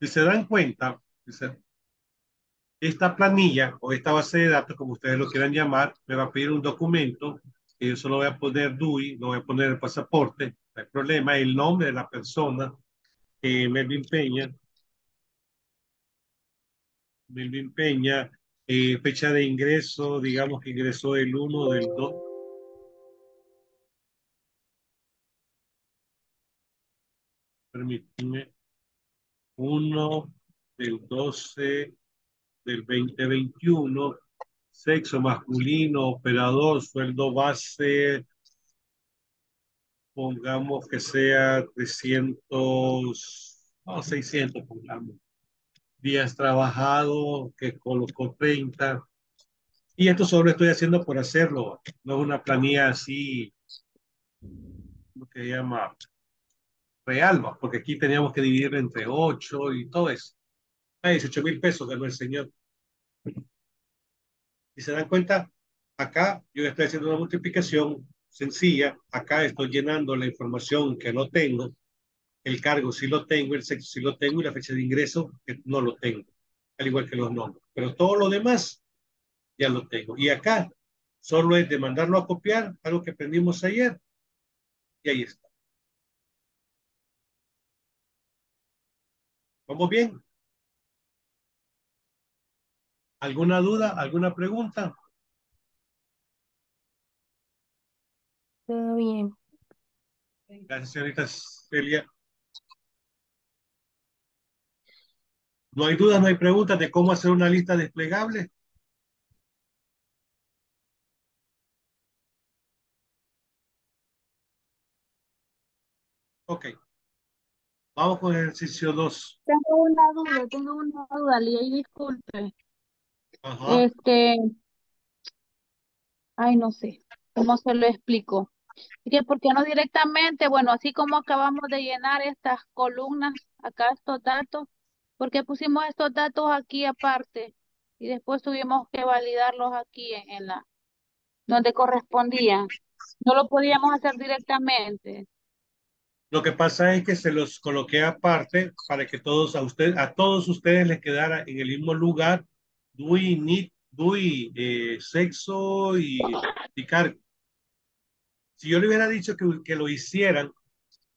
Si se dan cuenta, esta planilla o esta base de datos, como ustedes lo quieran llamar, me va a pedir un documento. Que yo solo voy a poner D U I, no voy a poner el pasaporte. No hay problema. El nombre de la persona, eh, Melvin Peña. Melvin Peña. Eh, fecha de ingreso, digamos que ingresó el uno del dos. Permíteme, uno del doce del veinte veintiuno, sexo masculino, operador, sueldo base, pongamos que sea trescientos, no, seiscientos, pongamos, días trabajados, que colocó treinta, y esto solo lo estoy haciendo por hacerlo, no es una planilla así, lo que se llama real, porque aquí teníamos que dividir entre ocho y todo eso. Hay dieciocho mil pesos ganó el señor. Y se dan cuenta, acá yo estoy haciendo una multiplicación sencilla, acá estoy llenando la información que no tengo, el cargo sí lo tengo, el sexo sí lo tengo y la fecha de ingreso que no lo tengo, al igual que los nombres. Pero todo lo demás ya lo tengo. Y acá solo es de mandarlo a copiar, algo que aprendimos ayer, y ahí está. ¿Vamos bien? ¿Alguna duda? ¿Alguna pregunta? bien. Gracias, señorita Celia. ¿No hay dudas, no hay preguntas de cómo hacer una lista desplegable? Ok. Vamos con el ejercicio dos. Tengo una duda, tengo una duda, Lía, y disculpe. Ajá. Este, ay, no sé cómo se lo explico. Que ¿por qué no directamente, bueno, así como acabamos de llenar estas columnas, acá estos datos, porque pusimos estos datos aquí aparte y después tuvimos que validarlos aquí en, en la, donde correspondían? No lo podíamos hacer directamente. Lo que pasa es que se los coloqué aparte para que todos a usted, a todos ustedes les quedara en el mismo lugar, DUI, NIT, DUI, eh, sexo y, y cargo. Si yo le hubiera dicho que, que lo hicieran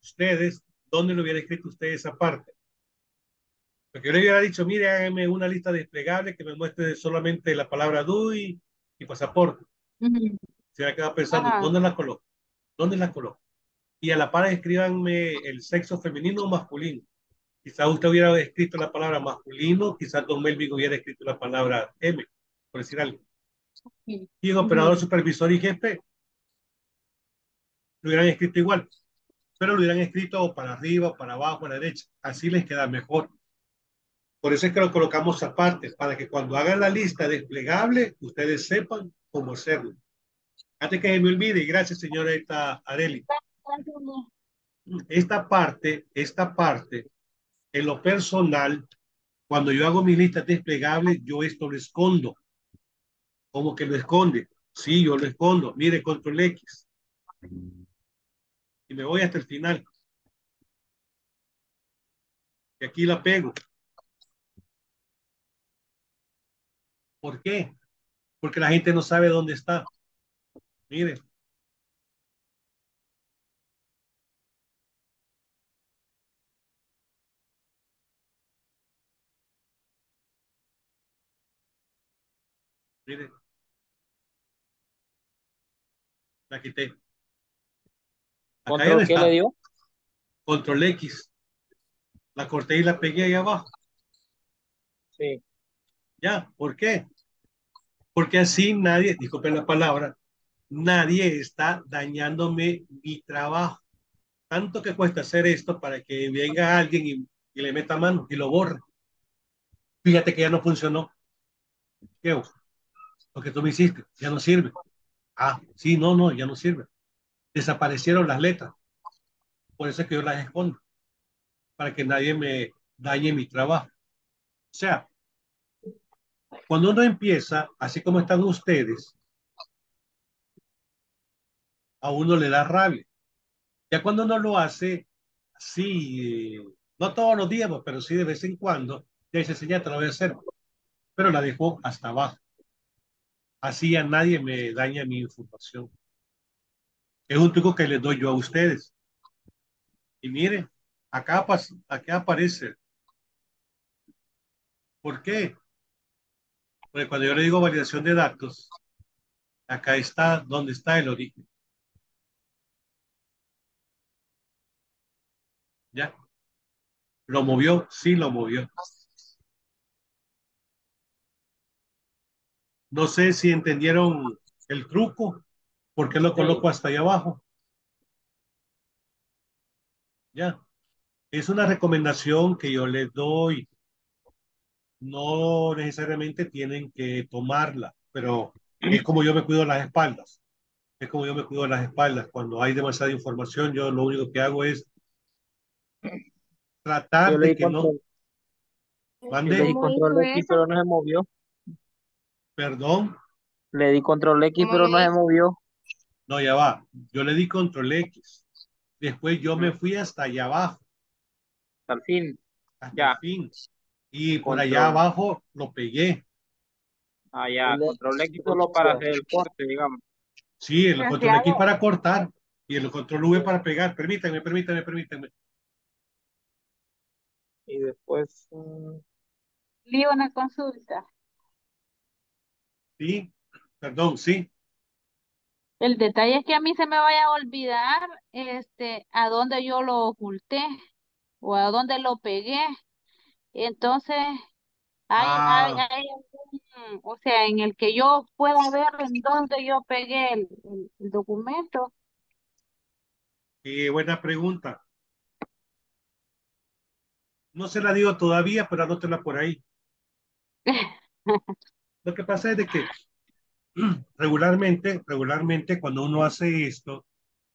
ustedes, ¿dónde lo hubiera escrito ustedes aparte? Porque yo le hubiera dicho, mire, háganme una lista desplegable que me muestre solamente la palabra DUI y pasaporte. Uh-huh. Se hubiera quedado pensando, ah. ¿dónde la coloco? ¿Dónde la coloco? Y a la par escríbanme el sexo femenino o masculino. Quizás usted hubiera escrito la palabra masculino, quizás don Melvin hubiera escrito la palabra M, por decir algo. Okay. Y el operador, supervisor y jefe lo hubieran escrito igual, pero lo hubieran escrito o para arriba, o para abajo, a la derecha. Así les queda mejor. Por eso es que lo colocamos aparte, para que cuando hagan la lista desplegable, ustedes sepan cómo hacerlo. Antes que se me olvide, y gracias, señora Arely. Esta parte, esta parte, en lo personal, cuando yo hago mis listas desplegables, yo esto lo escondo. ¿Cómo que lo esconde? Sí, yo lo escondo. Mire, control X. Y me voy hasta el final. Y aquí la pego. ¿Por qué? Porque la gente no sabe dónde está. Mire. Miren, la quité. Acá ¿Control qué le dio? Control X. La corté y la pegué ahí abajo. Sí. Ya, ¿por qué? Porque así nadie, disculpen la palabra, nadie está dañándome mi trabajo. Tanto que cuesta hacer esto para que venga alguien y, y le meta mano y lo borre. Fíjate que ya no funcionó. ¿Qué uso? Lo que tú me hiciste, ya no sirve. Ah, sí, no, no, ya no sirve. Desaparecieron las letras. Por eso es que yo las escondo. Para que nadie me dañe mi trabajo. O sea, cuando uno empieza, así como están ustedes, a uno le da rabia. Ya cuando uno lo hace, sí, no todos los días, pero sí de vez en cuando, ya dice, sí, ya te lo voy a hacer. Pero la dejó hasta abajo. Así a nadie me daña mi información. Es un truco que les doy yo a ustedes. Y miren, acá, acá aparece. ¿Por qué? Porque cuando yo le digo validación de datos, acá está donde está el origen. ¿Ya? ¿Lo movió? Sí, lo movió. No sé si entendieron el truco, porque lo coloco hasta ahí abajo. Ya. Es una recomendación que yo les doy. No necesariamente tienen que tomarla, pero es como yo me cuido las espaldas. Es como yo me cuido las espaldas. Cuando hay demasiada información, yo lo único que hago es tratar de que no. Mande. Yo leí control X, pero no se movió. Perdón. Le di control X, pero no se movió. No, ya va. Yo le di control X. Después yo me fui hasta allá abajo. Hasta el fin. Hasta ya. el fin. Y control. Por allá abajo lo pegué. Ah, ya. Control X solo para hacer el corte, digamos. Sí, el control X para cortar. Y el control V para pegar. Permítanme, permítanme, permítanme. Y después... Uh... Le iba una consulta. Sí, perdón, sí. El detalle es que a mí se me vaya a olvidar este, a dónde yo lo oculté o a dónde lo pegué. Entonces, hay, ah. hay, hay un, o sea, en el que yo pueda ver en dónde yo pegué el, el documento. Eh, buena pregunta. No se la digo todavía, pero anótela por ahí. Lo que pasa es de que regularmente, regularmente cuando uno hace esto,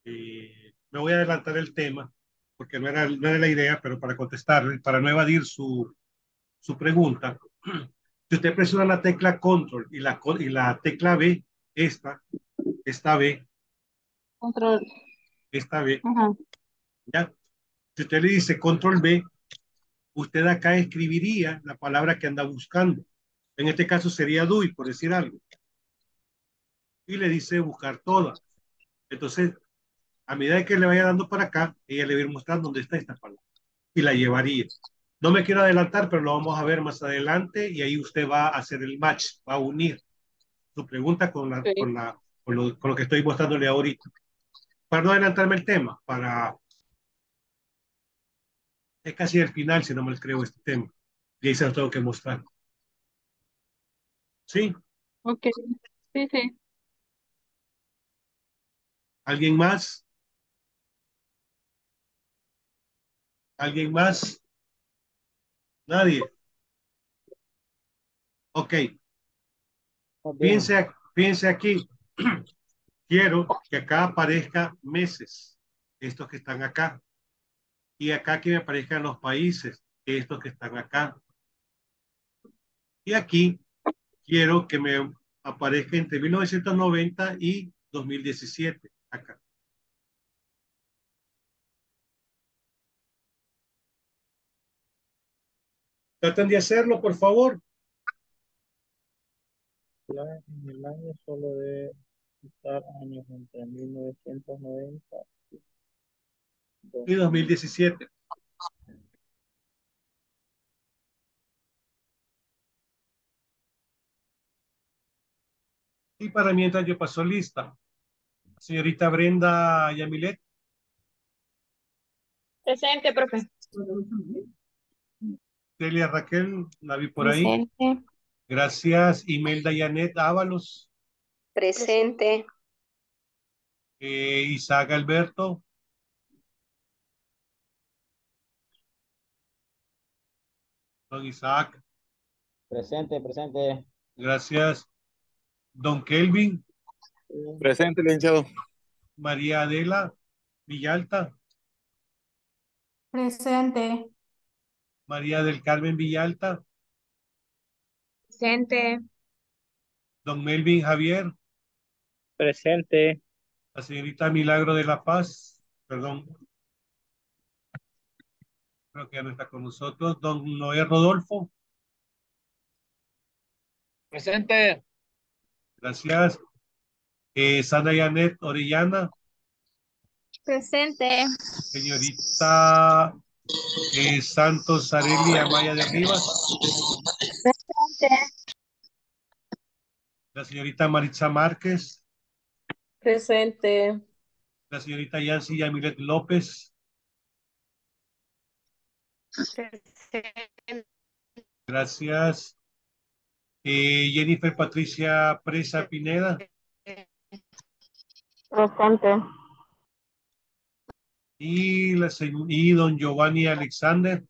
eh, me voy a adelantar el tema, porque no era, no era la idea, pero para contestarle, para no evadir su, su pregunta, si usted presiona la tecla Control y la, y la tecla B, esta, esta B, Control, esta B, uh-huh. ¿Ya? Si usted le dice Control B, usted acá escribiría la palabra que anda buscando. En este caso sería do it, por decir algo. Y le dice buscar todas. Entonces, a medida que le vaya dando para acá, ella le va a ir mostrando dónde está esta palabra. Y la llevaría. No me quiero adelantar, pero lo vamos a ver más adelante y ahí usted va a hacer el match, va a unir su pregunta con, la, sí. con, la, con, lo, con lo que estoy mostrándole ahorita. Para no adelantarme el tema, para... Es casi el final, si no mal creo, este tema. Y ahí se lo tengo que mostrar. ¿Sí? Ok, sí, sí. ¿Alguien más? ¿Alguien más? Nadie. Ok. Piense, piense aquí. Quiero que acá aparezca meses. Estos que están acá. Y acá que me aparezcan los países. Estos que están acá. Y aquí quiero que me aparezca entre mil novecientos noventa y dos mil diecisiete. Acá. Traten de hacerlo, por favor. En el año solo de estar años entre mil novecientos noventa y dos mil diecisiete. Y para mientras yo paso lista. Señorita Brenda Yamilet. Presente, profe. Celia Raquel, la vi por presente. Ahí. Gracias. Imelda Yanet Ábalos. Presente. Eh, Isaac Alberto. Don Isaac. Presente, presente. Gracias. Don Kelvin. Presente, licenciado. María Adela Villalta. Presente. María del Carmen Villalta. Presente. Don Melvin Javier. Presente. La señorita Milagro de la Paz. Perdón. Creo que ya no está con nosotros. Don Noé Rodolfo. Presente. Gracias. Eh, Sandra Yanet Orellana. Presente. Señorita eh, Santos Areli Amaya de Rivas. Presente. La señorita Maritza Márquez. Presente. La señorita Yancy Yamilet López. Presente. Gracias. Eh, Jennifer Patricia Presa Pineda. Presente. Y, la, y don Giovanni Alexander.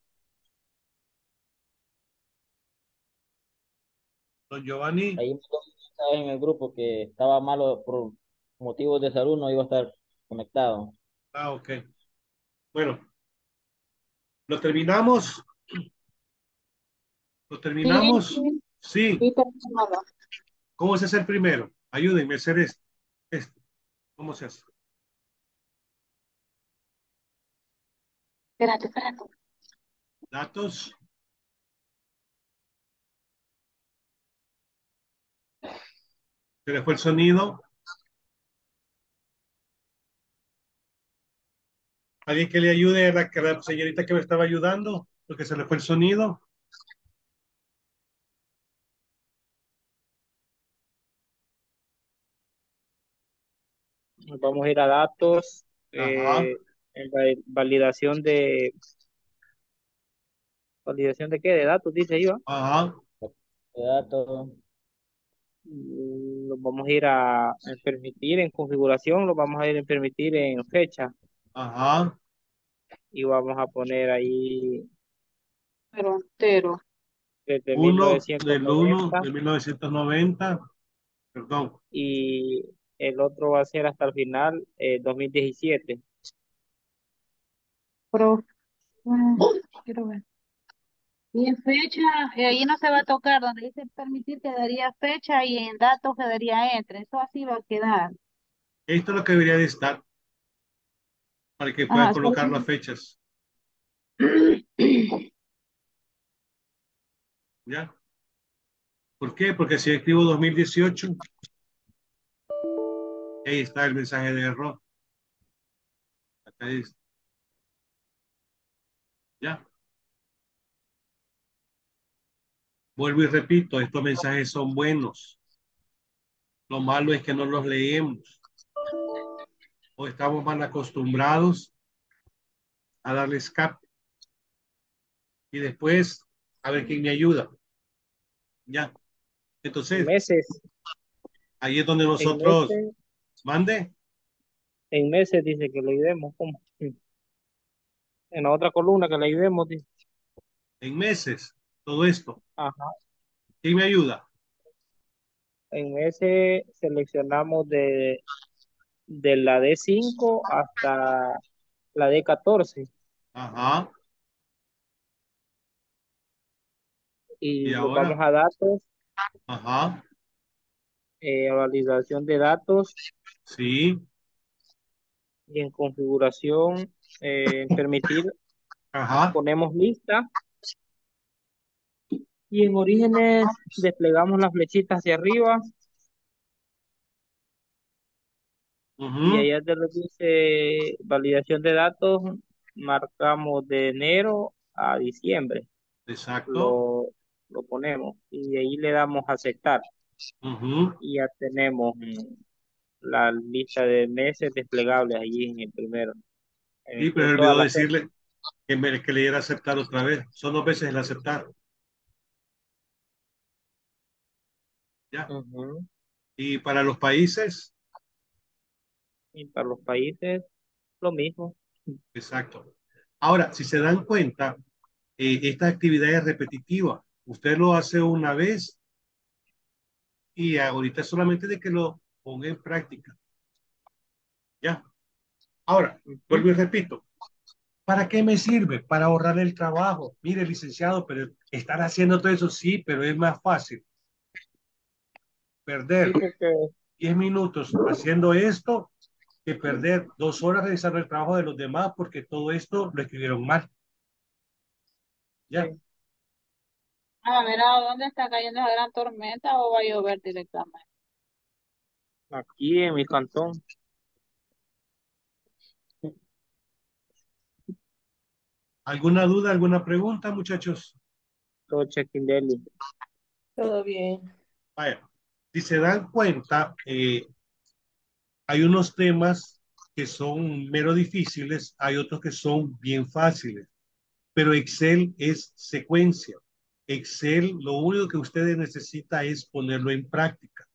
Don Giovanni. Ahí me comentaba en el grupo que estaba malo por motivos de salud, no iba a estar conectado. Ah, ok. Bueno. ¿Lo terminamos? ¿Lo terminamos? Sí. sí. sí. ¿Cómo se hace el primero? Ayúdenme a hacer esto. esto. ¿Cómo se hace? Espérate, espérate. Datos. Se le fue el sonido. ¿Alguien que le ayude a la, a la señorita que me estaba ayudando? Porque se le fue el sonido. Vamos a ir a datos, eh, en validación de... ¿Validación de qué? ¿De datos? Dice ahí, ¿va? Ajá. De datos. Lo vamos a ir a, a permitir en configuración, lo vamos a ir a permitir en fecha. Ajá. Y vamos a poner ahí... Pero entero. Desde uno del uno de mil novecientos noventa. Perdón. Y el otro va a ser hasta el final, eh, dos mil diecisiete. Pero, bueno, quiero ver. Y en fecha, ahí no se va a tocar, donde dice permitir quedaría fecha y en datos quedaría entre, eso así va a quedar. Esto es lo que debería de estar, para que puedan colocar sí. Las fechas. ¿Ya? ¿Por qué? Porque si escribo dos mil dieciocho, ahí está el mensaje de error. Acá dice. ¿Ya? Vuelvo y repito, estos mensajes son buenos. Lo malo es que no los leemos. O estamos mal acostumbrados a darle escape. Y después, a ver quién me ayuda. Ya. Entonces. Meses. Ahí es donde nosotros. En meses, mande. En meses dice que le ayudemos. ¿Cómo? En la otra columna que le ayudemos. Dice. En meses. Todo esto. Ajá. ¿Quién me ayuda? En ese seleccionamos de, de la D cinco hasta la D catorce. Ajá. Y, ¿Y vamos a datos. Ajá. Eh, validación de datos. Sí. Y en configuración, eh, permitir. Ajá. Ponemos lista. Y en orígenes desplegamos las flechitas hacia arriba. Uh-huh. Y allá te lo dice validación de datos, marcamos de enero a diciembre. Exacto. Lo, lo ponemos y de ahí le damos a aceptar. Uh-huh. Y ya tenemos la lista de meses desplegables allí en el primero. En sí, pero olvidó decirle que, me, que le diera aceptar otra vez. Son dos veces el aceptar. Ya. Uh-huh. Y para los países y para los países lo mismo. Exacto. Ahora, si se dan cuenta, eh, esta actividad es repetitiva. Usted lo hace una vez y ahorita solamente de que lo ponga en práctica. Ya. Ahora, uh-huh. Vuelvo y repito, ¿para qué me sirve? Para ahorrar el trabajo. Mire, licenciado, pero estar haciendo todo eso sí, pero es más fácil perder diez minutos haciendo esto que perder dos horas revisando el trabajo de los demás porque todo esto lo escribieron mal. Ya. A ver, ¿a dónde está cayendo la gran tormenta o va a llover directamente? Aquí en mi cantón. ¿Alguna duda, alguna pregunta, muchachos? Todo chequindeli. Todo bien. Vaya. Si se dan cuenta, eh, hay unos temas que son mero difíciles, hay otros que son bien fáciles, pero Excel es secuencia. Excel, lo único que ustedes necesitan es ponerlo en práctica.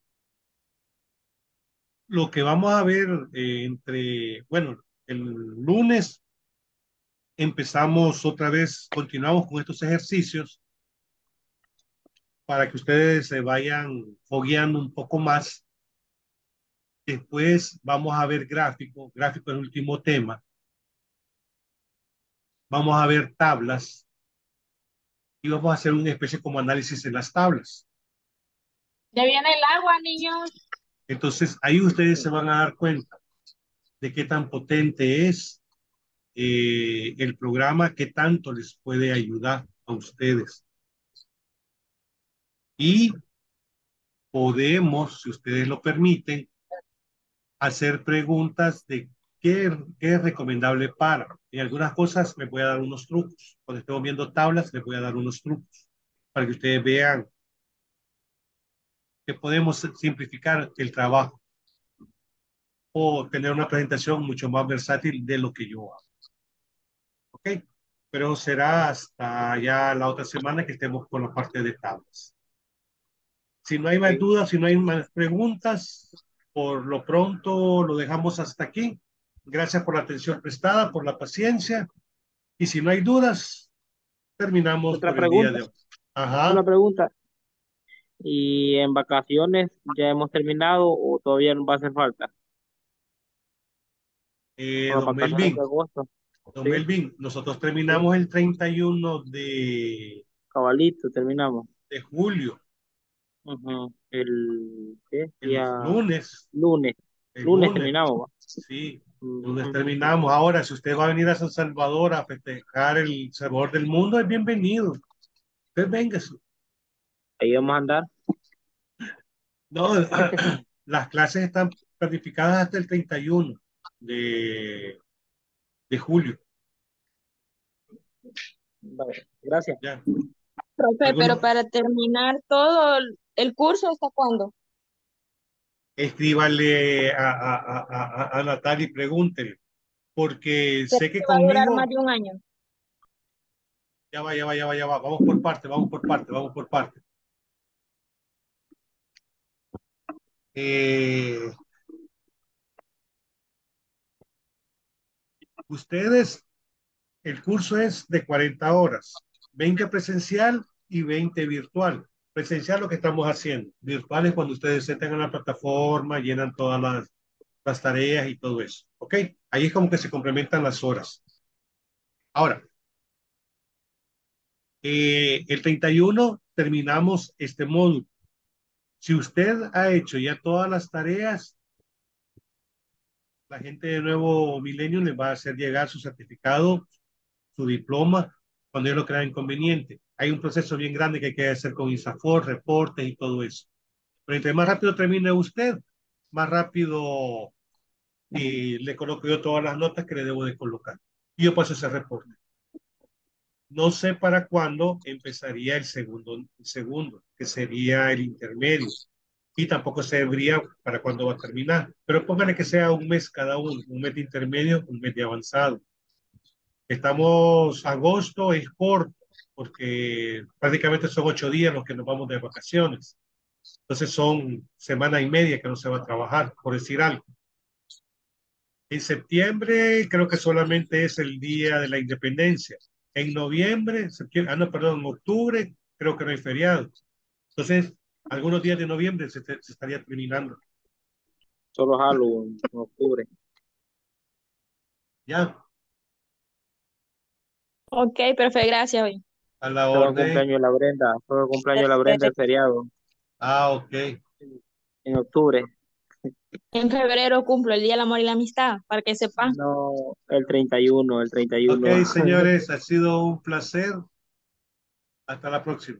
Lo que vamos a ver eh, entre, bueno, el lunes empezamos otra vez, continuamos con estos ejercicios, para que ustedes se vayan fogueando un poco más. Después vamos a ver gráfico. Gráfico es el último tema. Vamos a ver tablas. Y vamos a hacer una especie como análisis en las tablas. Ya viene el agua, niños. Entonces, ahí ustedes se van a dar cuenta de qué tan potente es eh, el programa, qué tanto les puede ayudar a ustedes. Y podemos, si ustedes lo permiten, hacer preguntas de qué, qué es recomendable para. En algunas cosas me voy a dar unos trucos. Cuando estemos viendo tablas, les voy a dar unos trucos para que ustedes vean que podemos simplificar el trabajo. o tener una presentación mucho más versátil de lo que yo hago. ¿Ok? Pero será hasta ya la otra semana que estemos con la parte de tablas. Si no hay más dudas, si no hay más preguntas, por lo pronto lo dejamos hasta aquí. Gracias por la atención prestada, por la paciencia. Y si no hay dudas, terminamos por el día de hoy. Ajá. Una pregunta. ¿Y en vacaciones ya hemos terminado o todavía no va a hacer falta? Eh, don Melvin, don Melvin, sí. Nosotros terminamos el treinta y uno de... Cabalito, terminamos. De julio. Uh-huh. El, ¿qué? El día... lunes. Lunes. El lunes. Lunes terminamos. Sí, lunes uh-huh. terminamos. Ahora, si usted va a venir a San Salvador a festejar el Salvador del Mundo, es bienvenido. Usted venga. Ahí vamos a andar. No, las clases están planificadas hasta el treinta y uno de, de julio. Vale, gracias. Ya. Profe, ¿alguno? Pero para terminar todo el curso, ¿hasta cuándo? Escríbale a, a, a, a Natalia y pregúntele, porque sé que va conmigo... a durar más de un año. Ya va, ya va, ya va, ya va. Vamos por parte, vamos por parte, vamos por parte. Eh, ustedes, el curso es de cuarenta horas, veinte presencial y veinte virtual. Presencial lo que estamos haciendo, virtual es cuando ustedes se tengan la plataforma, llenan todas las, las tareas y todo eso, ¿ok? Ahí es como que se complementan las horas. Ahora, eh, el treinta y uno terminamos este módulo. Si usted ha hecho ya todas las tareas, la gente de Nuevo Milenio les va a hacer llegar su certificado, su diploma, cuando ellos lo crean conveniente. Hay un proceso bien grande que hay que hacer con INSAFORP, reportes y todo eso. Pero entre más rápido termine usted, más rápido eh, le coloco yo todas las notas que le debo de colocar. Y yo paso ese reporte. No sé para cuándo empezaría el segundo, el segundo, que sería el intermedio. Y tampoco sabría para cuándo va a terminar. Pero póngale que sea un mes cada uno, un mes de intermedio, un mes de avanzado. Estamos, agosto es corto, porque prácticamente son ocho días los que nos vamos de vacaciones. Entonces son semana y media que no se va a trabajar, por decir algo. En septiembre creo que solamente es el día de la independencia. En noviembre, septiembre, ah, no, perdón, en octubre, creo que no hay feriado. Entonces, algunos días de noviembre se, te, se estaría terminando. Solo Halloween, en octubre. Ya. Ok, perfecto, gracias. Hoy. A la hora. Solo cumpleaños de la Brenda, solo cumpleaños de la Brenda el feriado. Ah, ok. En octubre. En febrero cumplo el Día del Amor y la Amistad, para que sepan. No, el treinta y uno, el treinta y uno. Ok, señores, ha sido un placer. Hasta la próxima.